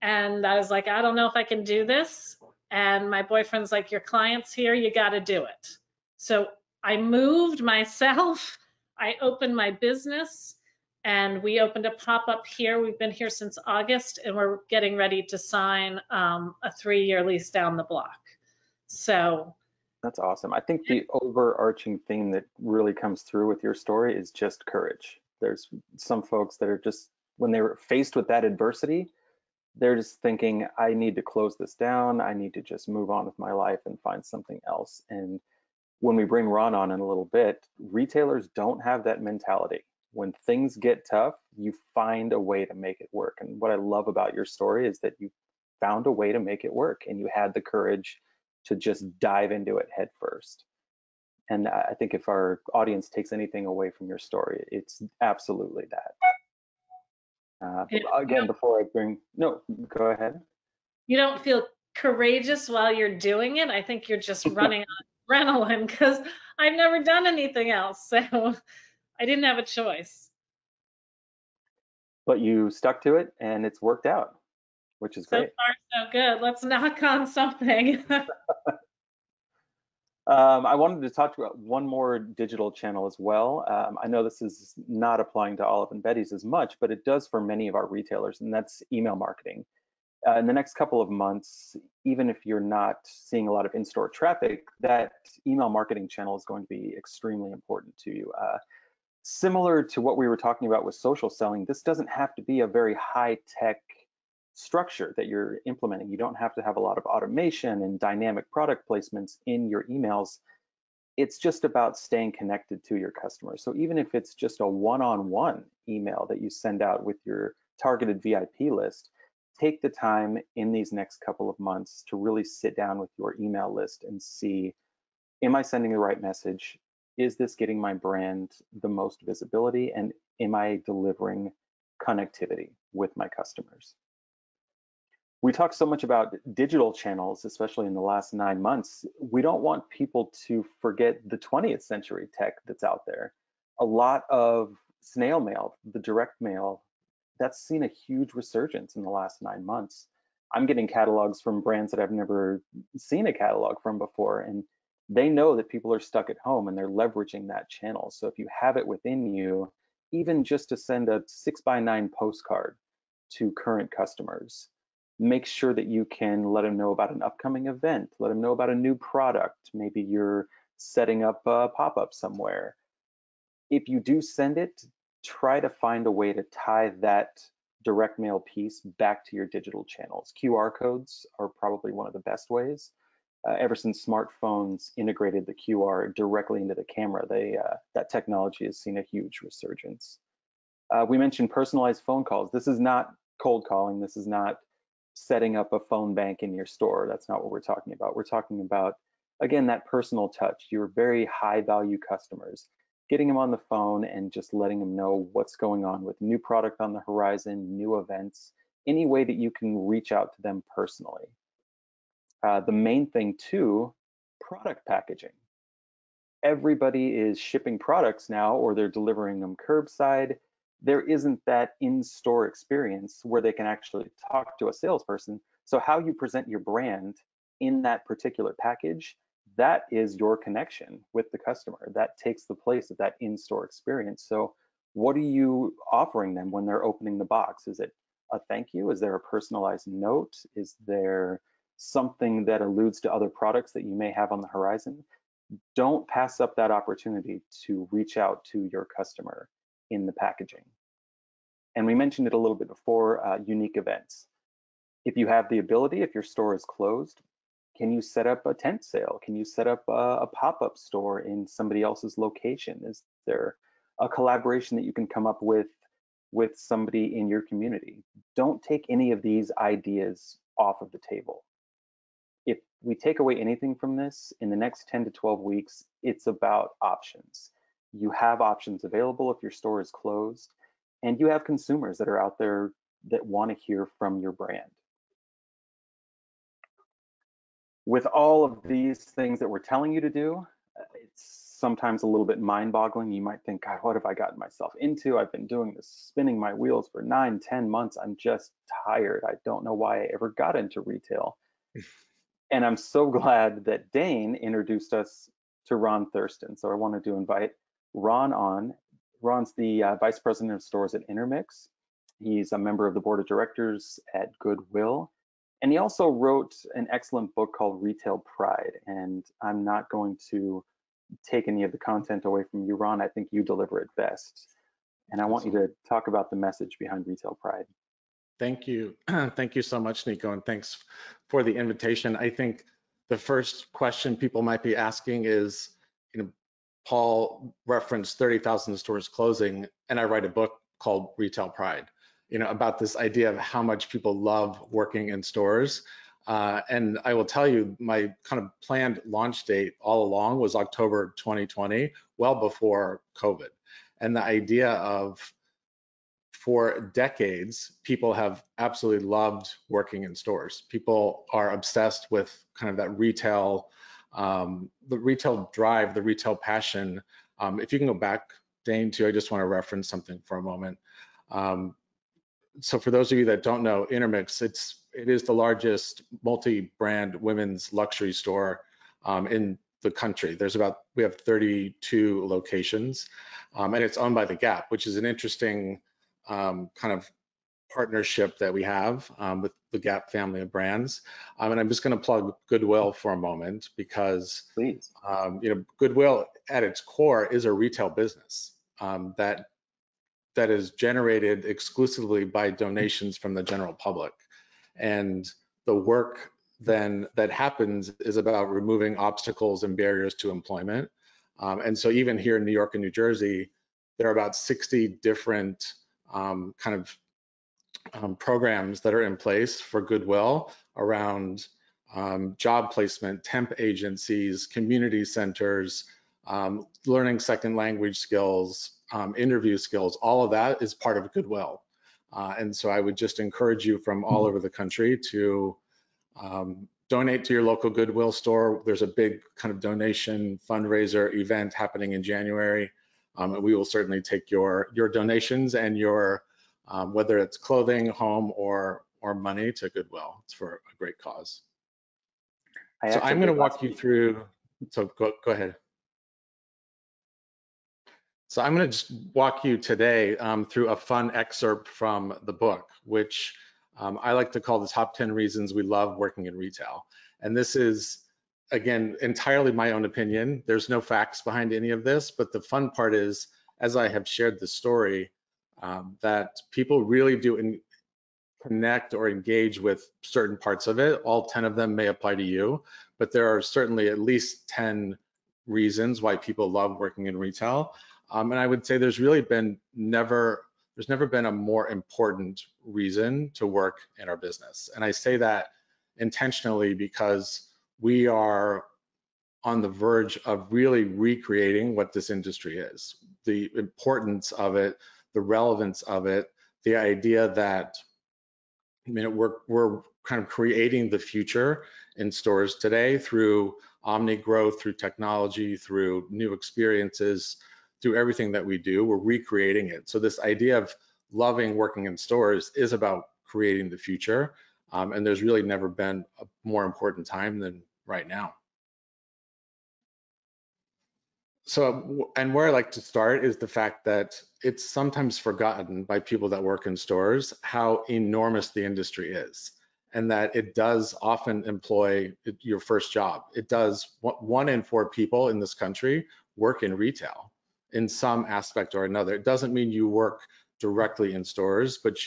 and I was like, I don't know if I can do this. And my boyfriend's like, your client's here, you got to do it. So I moved myself. I opened my business and we opened a pop-up here. We've been here since August and we're getting ready to sign a 3-year lease down the block. So that's awesome. I think the overarching theme that really comes through with your story is just courage. There's some folks that are just, when they're faced with that adversity, they're just thinking, I need to close this down. I need to just move on with my life and find something else. And when we bring Ron on in a little bit, retailers don't have that mentality. When things get tough, you find a way to make it work. And what I love about your story is that you found a way to make it work and you had the courage to just dive into it head first. And I think if our audience takes anything away from your story, it's absolutely that. Again, before I bring, no, go ahead. You don't feel courageous while you're doing it. I think you're just running on adrenaline because I've never done anything else. So I didn't have a choice. But you stuck to it and it's worked out, which is great. So far, so good. Let's knock on something. I wanted to talk about one more digital channel as well. I know this is not applying to Olive & Betty's as much, but it does for many of our retailers, and that's email marketing. In the next couple of months, even if you're not seeing a lot of in-store traffic, that email marketing channel is going to be extremely important to you. Similar to what we were talking about with social selling, this doesn't have to be a very high-tech structure that you're implementing. You don't have to have a lot of automation and dynamic product placements in your emails. It's just about staying connected to your customers. So even if it's just a one-on-one email that you send out with your targeted VIP list, take the time in these next couple of months to really sit down with your email list and see, am I sending the right message? Is this getting my brand the most visibility? And am I delivering connectivity with my customers? We talk so much about digital channels, especially in the last 9 months. We don't want people to forget the 20th century tech that's out there. A lot of snail mail, the direct mail, that's seen a huge resurgence in the last 9 months. I'm getting catalogs from brands that I've never seen a catalog from before, and they know that people are stuck at home and they're leveraging that channel. So if you have it within you, even just to send a 6x9 postcard to current customers, make sure that you can let them know about an upcoming event, let them know about a new product. Maybe you're setting up a pop-up somewhere. If you do send it, try to find a way to tie that direct mail piece back to your digital channels. QR codes are probably one of the best ways. Ever since smartphones integrated the QR directly into the camera, that technology has seen a huge resurgence. We mentioned personalized phone calls. This is not cold calling. This is not setting up a phone bank in your store. That's not what we're talking about. We're talking about, again, that personal touch, your very high value customers, getting them on the phone and just letting them know what's going on with new product on the horizon, new events, any way that you can reach out to them personally. The main thing too, product packaging. Everybody is shipping products now or they're delivering them curbside. There isn't that in-store experience where they can actually talk to a salesperson. So how you present your brand in that particular package, that is your connection with the customer. That takes the place of that in-store experience. So what are you offering them when they're opening the box? Is it a thank you? Is there a personalized note? Is there something that alludes to other products that you may have on the horizon? Don't pass up that opportunity to reach out to your customer in the packaging. And we mentioned it a little bit before, unique events. If you have the ability, if your store is closed, can you set up a tent sale? Can you set up a pop-up store in somebody else's location? Is there a collaboration that you can come up with somebody in your community? Don't take any of these ideas off of the table. If we take away anything from this, in the next 10 to 12 weeks, it's about options. You have options available if your store is closed, and you have consumers that are out there that want to hear from your brand. With all of these things that we're telling you to do, it's sometimes a little bit mind-boggling. You might think, God, what have I gotten myself into? I've been doing this, spinning my wheels for 9-10 months. I'm just tired. I don't know why I ever got into retail. And I'm so glad that Dane introduced us to Ron Thurston. So I wanted to invite Ron on. Ron's the Vice President of Stores at Intermix. He's a member of the Board of Directors at Goodwill. And he also wrote an excellent book called Retail Pride. And I'm not going to take any of the content away from you, Ron. I think you deliver it best. And I want you to talk about the message behind Retail Pride. Thank you. Thank you so much, Nico, and thanks for the invitation. I think the first question people might be asking is, you know, Paul referenced 30,000 stores closing, and I write a book called Retail Pride, you know, about this idea of how much people love working in stores. And I will tell you, my kind of planned launch date all along was October 2020, well before COVID. And the idea of, for decades, people have absolutely loved working in stores. People are obsessed with kind of that retail, the retail drive, the retail passion. If you can go back, Dane, too, I just want to reference something for a moment. So for those of you that don't know, Intermix, it is the largest multi-brand women's luxury store in the country. We have 32 locations, and it's owned by The Gap, which is an interesting kind of partnership that we have with the Gap family of brands. And I'm just going to plug Goodwill for a moment because, you know, Goodwill at its core is a retail business that is generated exclusively by donations from the general public. And the work then that happens is about removing obstacles and barriers to employment. And so even here in New York and New Jersey, there are about 60 different programs that are in place for Goodwill around job placement, temp agencies, community centers, learning second language skills, interview skills. All of that is part of Goodwill. And so I would just encourage you from all over the country to donate to your local Goodwill store. There's a big kind of donation fundraiser event happening in January. And we will certainly take your donations and your, whether it's clothing, home, or money to Goodwill. It's for a great cause. So I'm going to walk you through, so go ahead. So I'm going to just walk you today through a fun excerpt from the book, which I like to call the top 10 reasons we love working in retail. And this is, again, entirely my own opinion. There's no facts behind any of this, but the fun part is, as I have shared the story, that people really do connect or engage with certain parts of it. All 10 of them may apply to you, but there are certainly at least 10 reasons why people love working in retail. And I would say there's never been a more important reason to work in our business. And I say that intentionally because we are on the verge of really recreating what this industry is, the importance of it, the relevance of it, the idea that, I mean, we're kind of creating the future in stores today through omni-growth, through technology, through new experiences, through everything that we do, we're recreating it. So this idea of loving working in stores is about creating the future. And there's really never been a more important time than right now. So, and where I like to start is the fact that it's sometimes forgotten by people that work in stores how enormous the industry is, and that it does often employ your first job. It does, 1 in 4 people in this country work in retail in some aspect or another. It doesn't mean you work directly in stores, but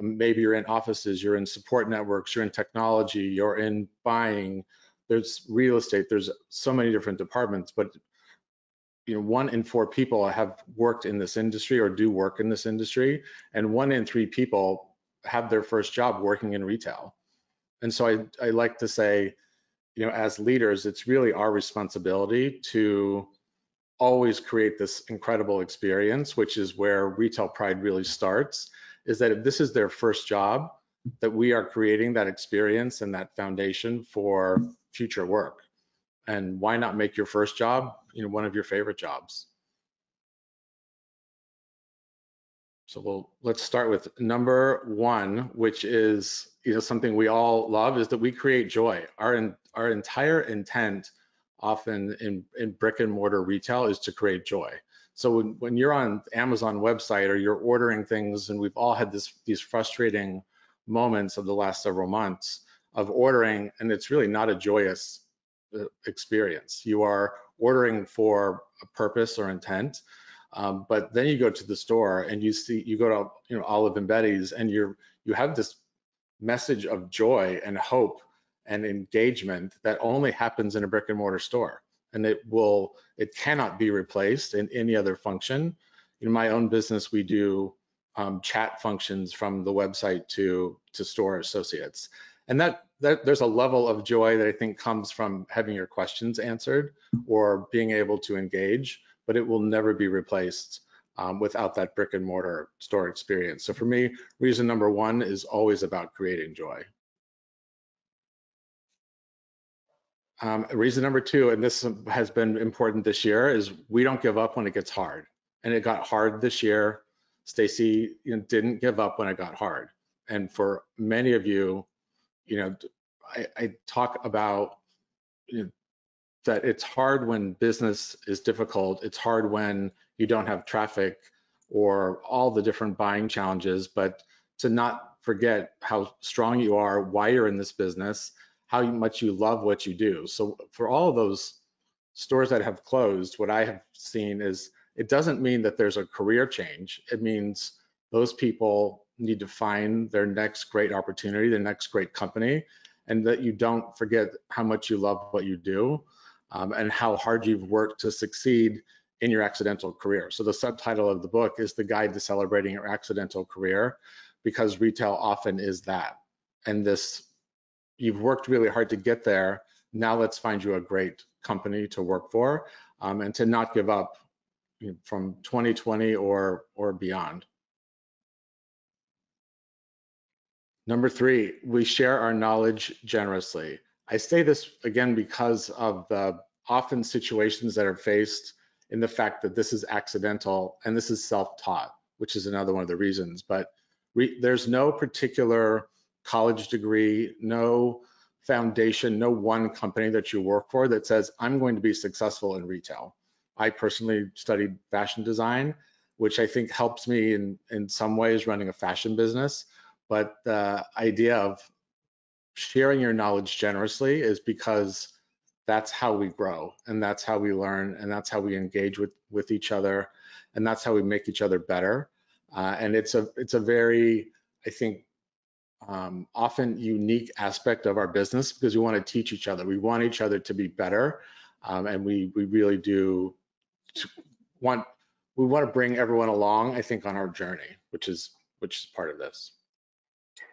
maybe you're in offices, you're in support networks, you're in technology, you're in buying, there's real estate, there's so many different departments, but you know, 1 in 4 people have worked in this industry or do work in this industry, and 1 in 3 people have their first job working in retail. And so I like to say, you know, as leaders, it's really our responsibility to always create this incredible experience, which is where Retail Pride really starts, is that if this is their first job, that we are creating that experience and that foundation for future work. And why not make your first job, one of your favorite jobs? So let's start with number one, which is, something we all love, is that we create joy. Our entire intent often in brick and mortar retail is to create joy. So when you're on Amazon website or you're ordering things, and we've all had these frustrating moments of the last several months of ordering, and it's really not a joyous experience. You are ordering for a purpose or intent, but then you go to the store and you go to Olive & Bette's, and you have this message of joy and hope and engagement that only happens in a brick and mortar store, and it cannot be replaced in any other function. In my own business, we do chat functions from the website to store associates, and that there's a level of joy that I think comes from having your questions answered or being able to engage, but it will never be replaced without that brick and mortar store experience. So for me, reason number one is always about creating joy. Reason number two, and this has been important this year, is we don't give up when it gets hard. And it got hard this year. Stacey didn't give up when it got hard. And for many of you, I talk about that it's hard when business is difficult. It's hard when you don't have traffic or all the different buying challenges, but to not forget how strong you are, why you're in this business, how much you love what you do. So for all of those stores that have closed, what I have seen is it doesn't mean that there's a career change. It means those people need to find their next great opportunity, their next great company, and that you don't forget how much you love what you do and how hard you've worked to succeed in your accidental career. So the subtitle of the book is The Guide to Celebrating Your Accidental Career, because retail often is that. And you've worked really hard to get there. Now let's find you a great company to work for and to not give up from 2020 or beyond. Number three, we share our knowledge generously. I say this again because of the often situations that are faced in the fact that this is accidental and this is self-taught, which is another one of the reasons, but there's no particular college degree, no foundation, no one company that you work for that says, I'm going to be successful in retail. I personally studied fashion design, which I think helps me in some ways running a fashion business. But the idea of sharing your knowledge generously is because that's how we grow, and that's how we learn, and that's how we engage with each other, and that's how we make each other better. And it's a very, I think, often unique aspect of our business, because we want to teach each other. We want each other to be better, and we really do want to bring everyone along, I think, on our journey, which is part of this.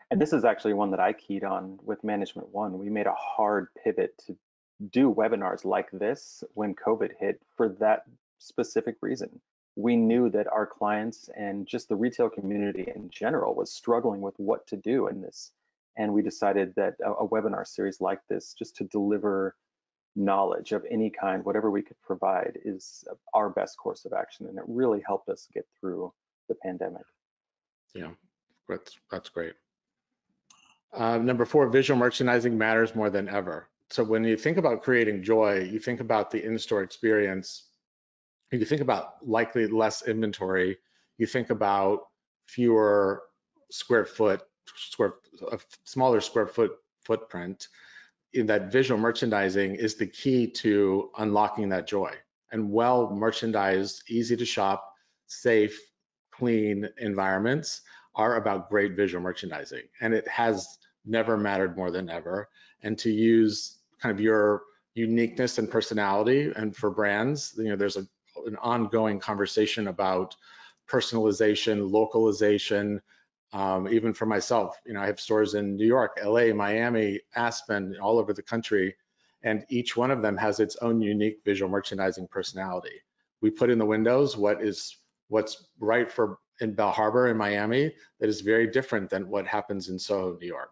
And this is actually one that I keyed on with Management One. We made a hard pivot to do webinars like this when COVID hit for that specific reason. We knew that our clients and just the retail community in general was struggling with what to do in this. And we decided that a webinar series like this, just to deliver knowledge of any kind, whatever we could provide, is our best course of action. And it really helped us get through the pandemic. Yeah, that's great. Number four, visual merchandising matters more than ever. So when you think about creating joy, you think about the in-store experience, you think about likely less inventory, you think about fewer smaller square foot footprint. In that, visual merchandising is the key to unlocking that joy. And well merchandised, easy to shop, safe, clean environments are about great visual merchandising, and it has never mattered more than ever. And to use kind of your uniqueness and personality, and for brands, there's an ongoing conversation about personalization, localization. Even for myself, I have stores in New York, LA, Miami, Aspen, all over the country, and each one of them has its own unique visual merchandising personality. We put in the windows what's right for in Bell Harbor in Miami that is very different than what happens in Soho, New York,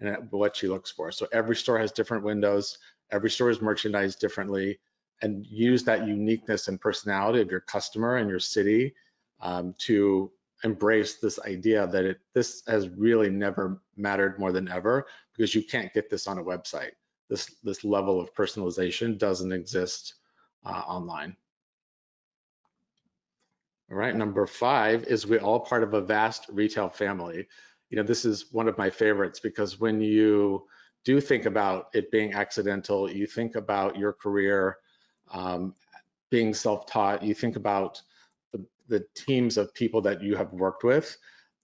and what she looks for. So every store has different windows. Every store is merchandised differently, and use that uniqueness and personality of your customer and your city to embrace this idea that this has really never mattered more than ever, because you can't get this on a website. This level of personalization doesn't exist online. All right, number 5 is we're all part of a vast retail family. You know, this is one of my favorites, because when you do think about it being accidental, you think about your career being self-taught, you think about the teams of people that you have worked with.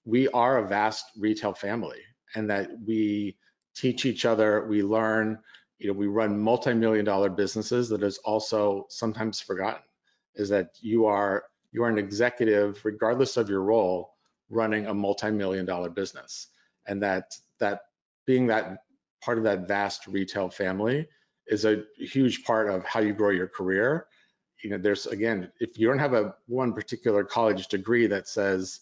We are a vast retail family, and that we teach each other, we learn, you know, we run multi-million-dollar businesses. That is also sometimes forgotten, is that you are an executive, regardless of your role, running a multi-million-dollar business, and that being that part of that vast retail family is a huge part of how you grow your career. You know, there's, again, if you don't have one particular college degree that says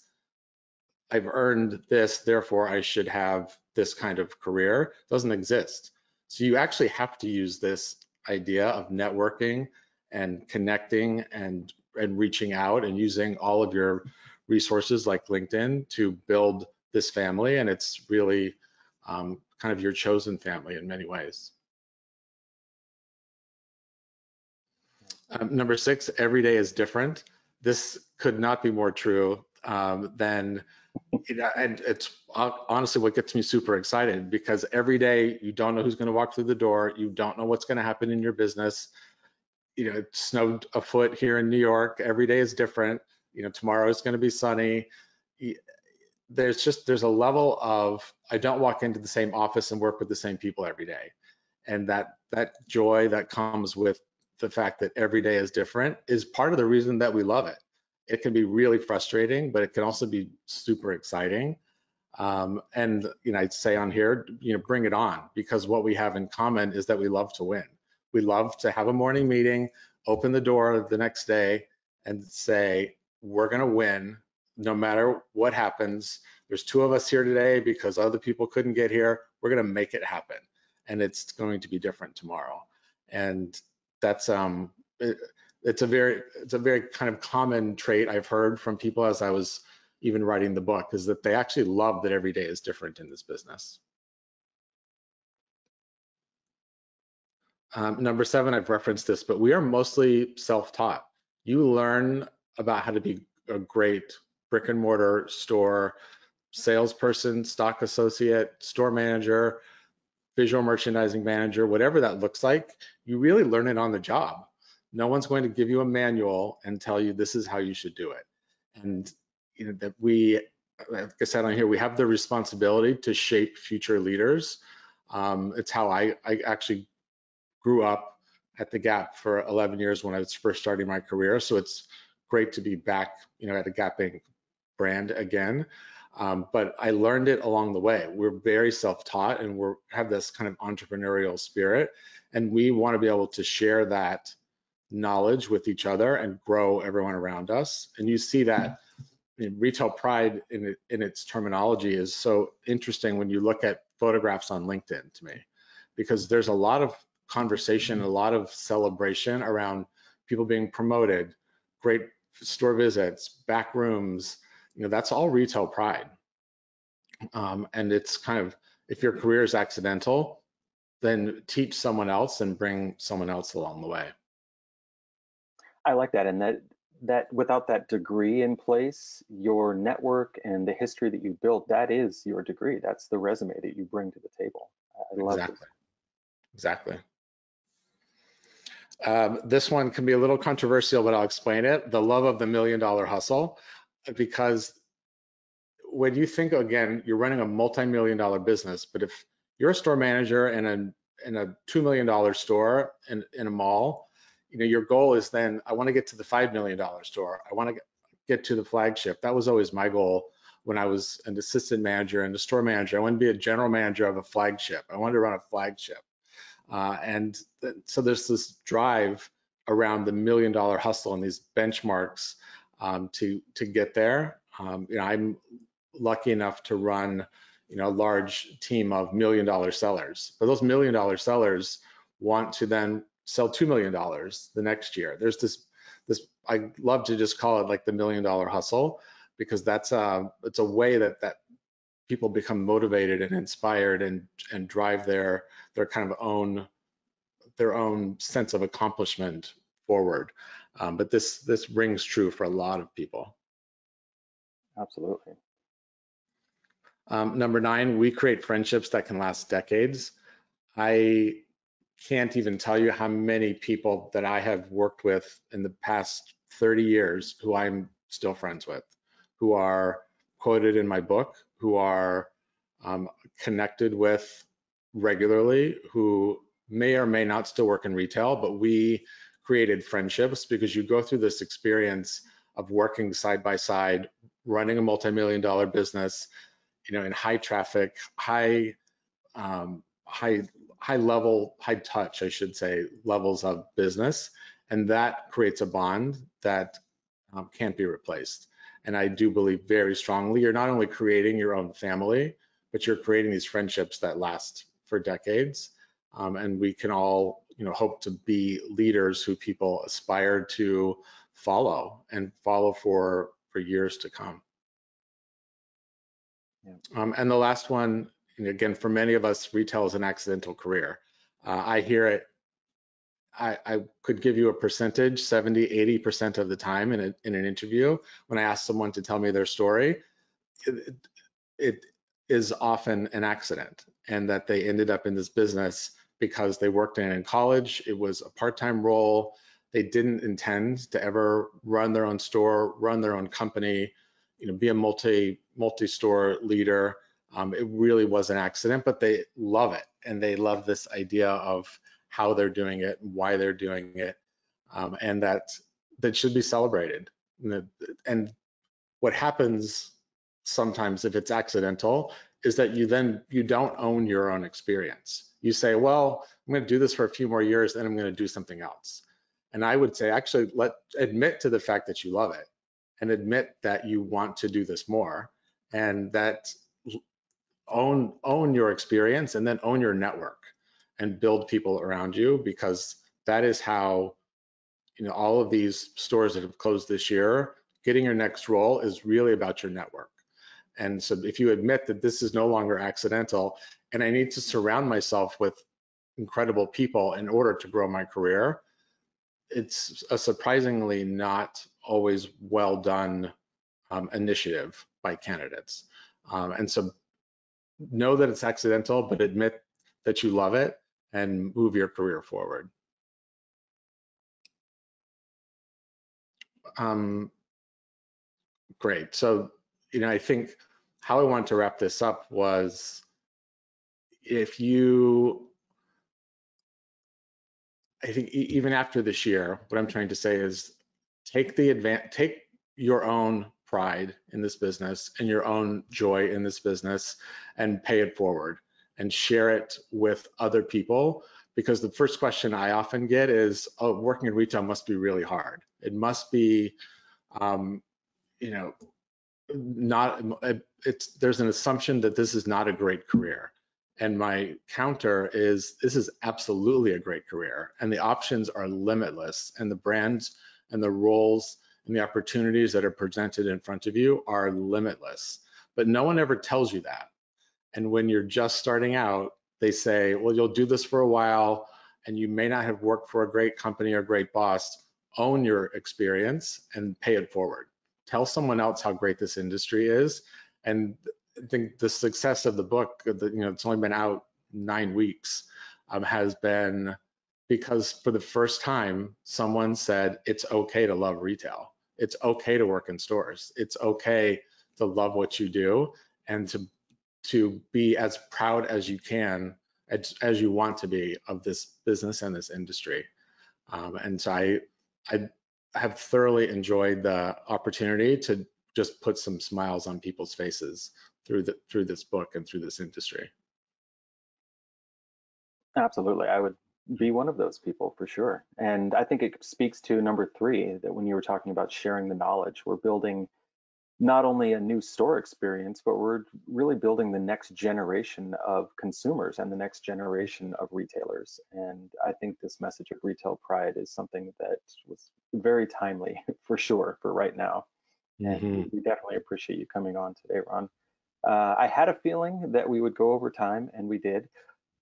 I've earned this, therefore I should have this kind of career, it doesn't exist. So you actually have to use this idea of networking and connecting and reaching out and using all of your resources like LinkedIn to build this family. And it's really kind of your chosen family in many ways. Number 6, every day is different. This could not be more true than, you know, and it's honestly what gets me super excited, because every day you don't know who's going to walk through the door. You don't know what's going to happen in your business. You know, it snowed a foot here in New York. Every day is different. You know, tomorrow is going to be sunny. There's a level of, I don't walk into the same office and work with the same people every day. And that joy that comes with the fact that every day is different is part of the reason that we love it. It can be really frustrating, but it can also be super exciting. And, you know, I'd say on here, you know, bring it on, because what we have in common is that we love to win. We love to have a morning meeting, open the door the next day and say, we're going to win no matter what happens. There's 2 of us here today because other people couldn't get here. We're going to make it happen. And it's going to be different tomorrow. And that's it's a very kind of common trait I've heard from people as I was even writing the book, is that they actually love that every day is different in this business. Number 7, I've referenced this, but we are mostly self-taught. You learn about how to be a great brick and mortar store salesperson, stock associate, store manager, visual merchandising manager, whatever that looks like. You really learn it on the job. No one's going to give you a manual and tell you this is how you should do it. And, you know, that we, like I said on here, we have the responsibility to shape future leaders. It's how I actually grew up at The Gap for 11 years when I was first starting my career. So it's great to be back, you know, at the Gap Inc. brand again. But I learned it along the way. We're very self-taught, and we have this kind of entrepreneurial spirit, and we want to be able to share that knowledge with each other and grow everyone around us. And you see that in Retail Pride in its terminology is so interesting when you look at photographs on LinkedIn to me, because there's a lot of conversation, a lot of celebration around people being promoted, great store visits, back rooms. You know, that's all Retail Pride. And it's kind of, if your career is accidental, then teach someone else and bring someone else along the way. I like that. And that without that degree in place, your network and the history that you built, that is your degree. That's the resume that you bring to the table. I love it. Exactly. This one can be a little controversial, but I'll explain it. The love of the million-dollar hustle. Because when you think, again, you're running a multi-million-dollar business, but if you're a store manager in a $2 million store in a mall, you know, your goal is then, I want to get to the $5 million store. I want to get to the flagship. That was always my goal when I was an assistant manager and a store manager. I wanted to be a general manager of a flagship. I wanted to run a flagship. So there's this drive around the million-dollar hustle and these benchmarks to get there. You know, I'm lucky enough to run, you know, a large team of million-dollar sellers, but those million-dollar sellers want to then sell $2 million the next year. There's this, I love to just call it like the $1 million hustle, because that's it's a way that people become motivated and inspired and drive their kind of their own sense of accomplishment forward. But this rings true for a lot of people. Absolutely. Number 9, we create friendships that can last decades. I can't even tell you how many people that I have worked with in the past 30 years who I'm still friends with, who are quoted in my book, who are connected with regularly, who may or may not still work in retail, but we created friendships because you go through this experience of working side by side, running a multi-million-dollar business, you know, in high traffic, high touch, I should say, levels of business. And that creates a bond that can't be replaced. And I do believe very strongly, you're not only creating your own family, but you're creating these friendships that last for decades. And we can all, you know, hope to be leaders who people aspire to follow and follow for years to come. Yeah. And the last one, and again, for many of us, retail is an accidental career. I hear it, I could give you a percentage, 70, 80% of the time in an interview, when I ask someone to tell me their story, it is often an accident, and that they ended up in this business because they worked in college. It was a part-time role. They didn't intend to ever run their own store, run their own company, you know, be a multi-store leader. It really was an accident, but they love it, and they love this idea of how they're doing it, why they're doing it, and that should be celebrated. And what happens sometimes, if it's accidental, is that you don't own your own experience. You say, well, I'm going to do this for a few more years, then I'm going to do something else. And I would say, actually, admit to the fact that you love it, and admit that you want to do this more, and that own your experience, and then own your network and build people around you, because that is how, you know, all of these stores that have closed this year, getting your next role is really about your network. And so if you admit that this is no longer accidental, and I need to surround myself with incredible people in order to grow my career, it's a surprisingly not always well done initiative by candidates. And so know that it's accidental, but admit that you love it and move your career forward. Great. So, you know, I think how I wanted to wrap this up was, I think even after this year, what I'm trying to say is take your own pride in this business and your own joy in this business and pay it forward and share it with other people. Because the first question I often get is, oh, working in retail must be really hard. It must be, you know, there's an assumption that this is not a great career. And my counter is, this is absolutely a great career, and the options are limitless, and the brands and the roles and the opportunities that are presented in front of you are limitless. But no one ever tells you that. And when you're just starting out, they say, well, you'll do this for a while, and you may not have worked for a great company or a great boss. Own your experience and pay it forward. Tell someone else how great this industry is. And I think the success of the book, you know, it's only been out 9 weeks, has been because for the first time, someone said, it's okay to love retail. It's okay to work in stores. It's okay to love what you do, and to be as proud as you can, as you want to be, of this business and this industry. And so I have thoroughly enjoyed the opportunity to just put some smiles on people's faces through this book and through this industry. Absolutely, I would be one of those people for sure. And I think it speaks to number 3, that when you were talking about sharing the knowledge, we're building not only a new store experience, but we're really building the next generation of consumers and the next generation of retailers. And I think this message of retail pride is something that was very timely for sure for right now. Mm-hmm. And we definitely appreciate you coming on today, Ron. I had a feeling that we would go over time, and we did.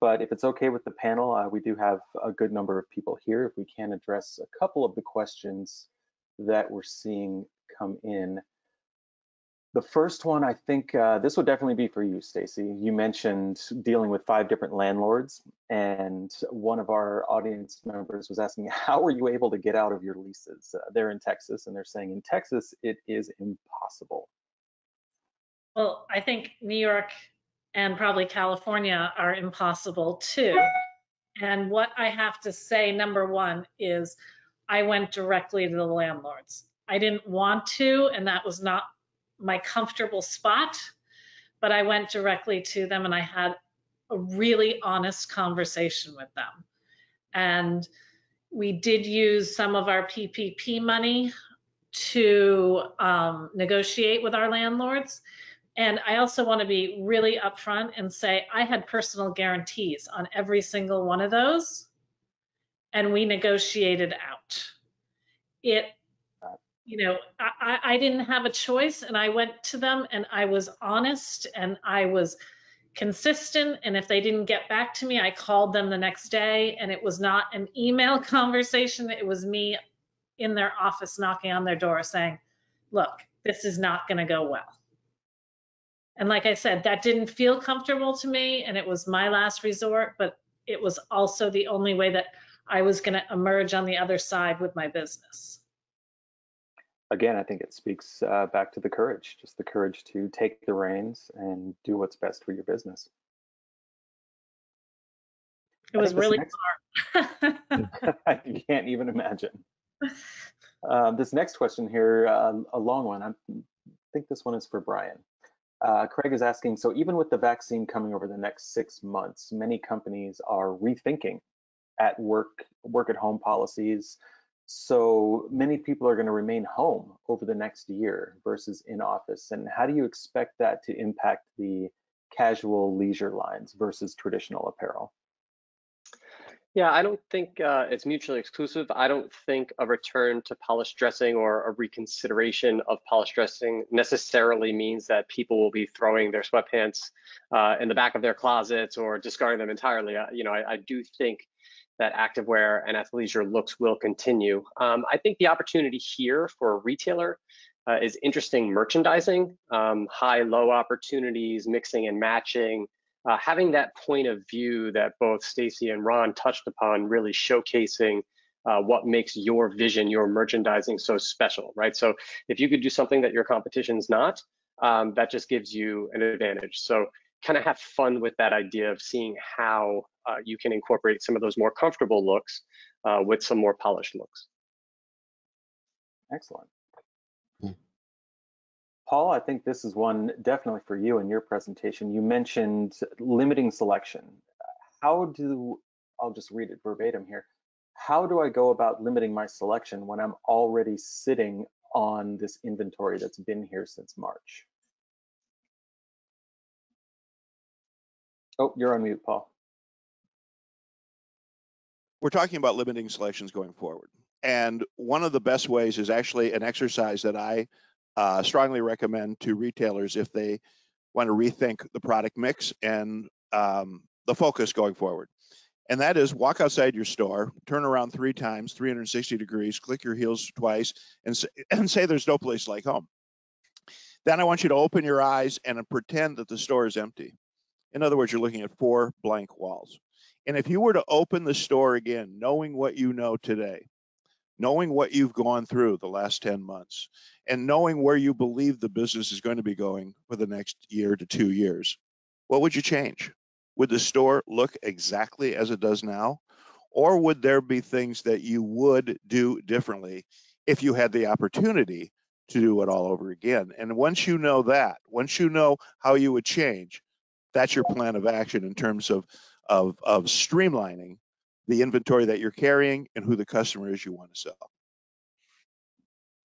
But if it's okay with the panel, we do have a good number of people here. If we can address a couple of the questions that we're seeing come in. The first one, I think this would definitely be for you, Stacey. You mentioned dealing with 5 different landlords, and one of our audience members was asking, how are you able to get out of your leases? They're in Texas, and they're saying in Texas, it is impossible. Well, I think New York and probably California are impossible too. And what I have to say, number one, is I went directly to the landlords. I didn't want to, and that was not my comfortable spot, but I went directly to them and I had a really honest conversation with them. And we did use some of our PPP money to negotiate with our landlords. And I also want to be really upfront and say I had personal guarantees on every single one of those, and we negotiated out. You know, I didn't have a choice, and I went to them and I was honest and I was consistent. And if they didn't get back to me, I called them the next day, and it was not an email conversation. It was me in their office knocking on their door saying, look, this is not going to go well. And like I said, that didn't feel comfortable to me, and it was my last resort, but it was also the only way that I was going to emerge on the other side with my business. Again, I think it speaks back to the courage, just the courage to take the reins and do what's best for your business. It was really hard. I can't even imagine. This next question here, a long one. I think this one is for Brian. Craig is asking, so even with the vaccine coming over the next 6 months, many companies are rethinking at work-at-home policies. So many people are going to remain home over the next year versus in office. And how do you expect that to impact the casual leisure lines versus traditional apparel? Yeah, I don't think it's mutually exclusive. I don't think a return to polished dressing or a reconsideration of polished dressing necessarily means that people will be throwing their sweatpants in the back of their closets or discarding them entirely. You know, I do think that activewear and athleisure looks will continue. I think the opportunity here for a retailer is interesting merchandising, high-low opportunities, mixing and matching, having that point of view that both Stacey and Ron touched upon, really showcasing what makes your vision, your merchandising so special, right? So if you could do something that your competition's not, that just gives you an advantage. So kind of have fun with that idea of seeing how you can incorporate some of those more comfortable looks with some more polished looks. Excellent. Paul, I think this is one definitely for you in your presentation. You mentioned limiting selection. I'll just read it verbatim here. How do I go about limiting my selection when I'm already sitting on this inventory that's been here since March? Oh, you're on mute, Paul. We're talking about limiting selections going forward. And one of the best ways is actually an exercise that I strongly recommend to retailers if they want to rethink the product mix and the focus going forward. And that is walk outside your store, turn around 3 times, 360 degrees, click your heels twice, and say there's no place like home. Then I want you to open your eyes and pretend that the store is empty. In other words, you're looking at 4 blank walls. And if you were to open the store again, knowing what you know today, knowing what you've gone through the last 10 months, and knowing where you believe the business is going to be going for the next year to 2 years, what would you change? Would the store look exactly as it does now? Or would there be things that you would do differently if you had the opportunity to do it all over again? And once you know that, once you know how you would change, that's your plan of action in terms of streamlining the inventory that you're carrying and who the customer is you want to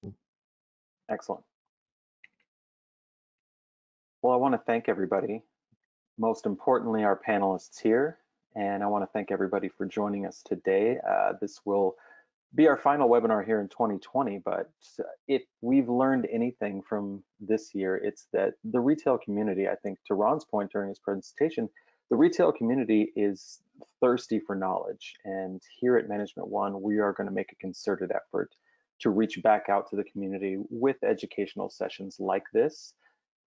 sell. Excellent. Well, I want to thank everybody, most importantly our panelists here, and I want to thank everybody for joining us today. This will be our final webinar here in 2020, but if we've learned anything from this year, it's that the retail community, I think to Ron's point during his presentation, the retail community is thirsty for knowledge. And here at Management One, we are going to make a concerted effort to reach back out to the community with educational sessions like this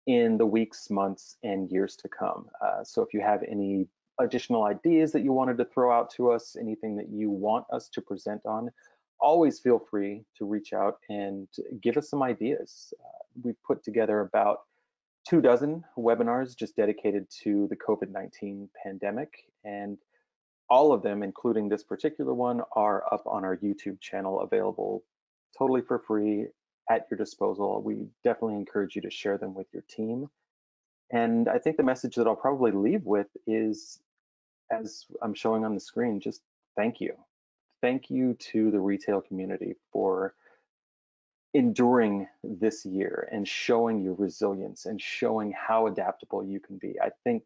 in the weeks, months, and years to come. So if you have any additional ideas that you wanted to throw out to us, anything that you want us to present on, always feel free to reach out and give us some ideas. We've put together about 24 webinars just dedicated to the COVID-19 pandemic, and all of them, including this particular one, are up on our YouTube channel, available totally for free at your disposal. We definitely encourage you to share them with your team. And I think the message that I'll probably leave with is, as I'm showing on the screen, just thank you. Thank you to the retail community for enduring this year and showing your resilience and showing how adaptable you can be. I think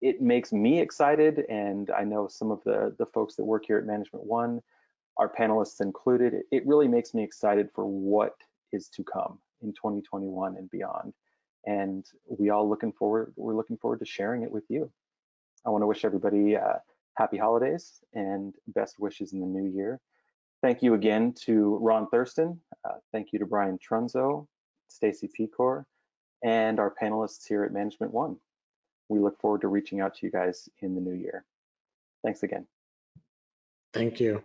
it makes me excited, and I know some of the folks that work here at Management One, our panelists included, it really makes me excited for what is to come in 2021 and beyond. And we're looking forward to sharing it with you. I want to wish everybody happy holidays and best wishes in the new year. Thank you again to Ron Thurston. Thank you to Brian Trunzo, Stacey Pecor, and our panelists here at Management One. We look forward to reaching out to you guys in the new year. Thanks again. Thank you.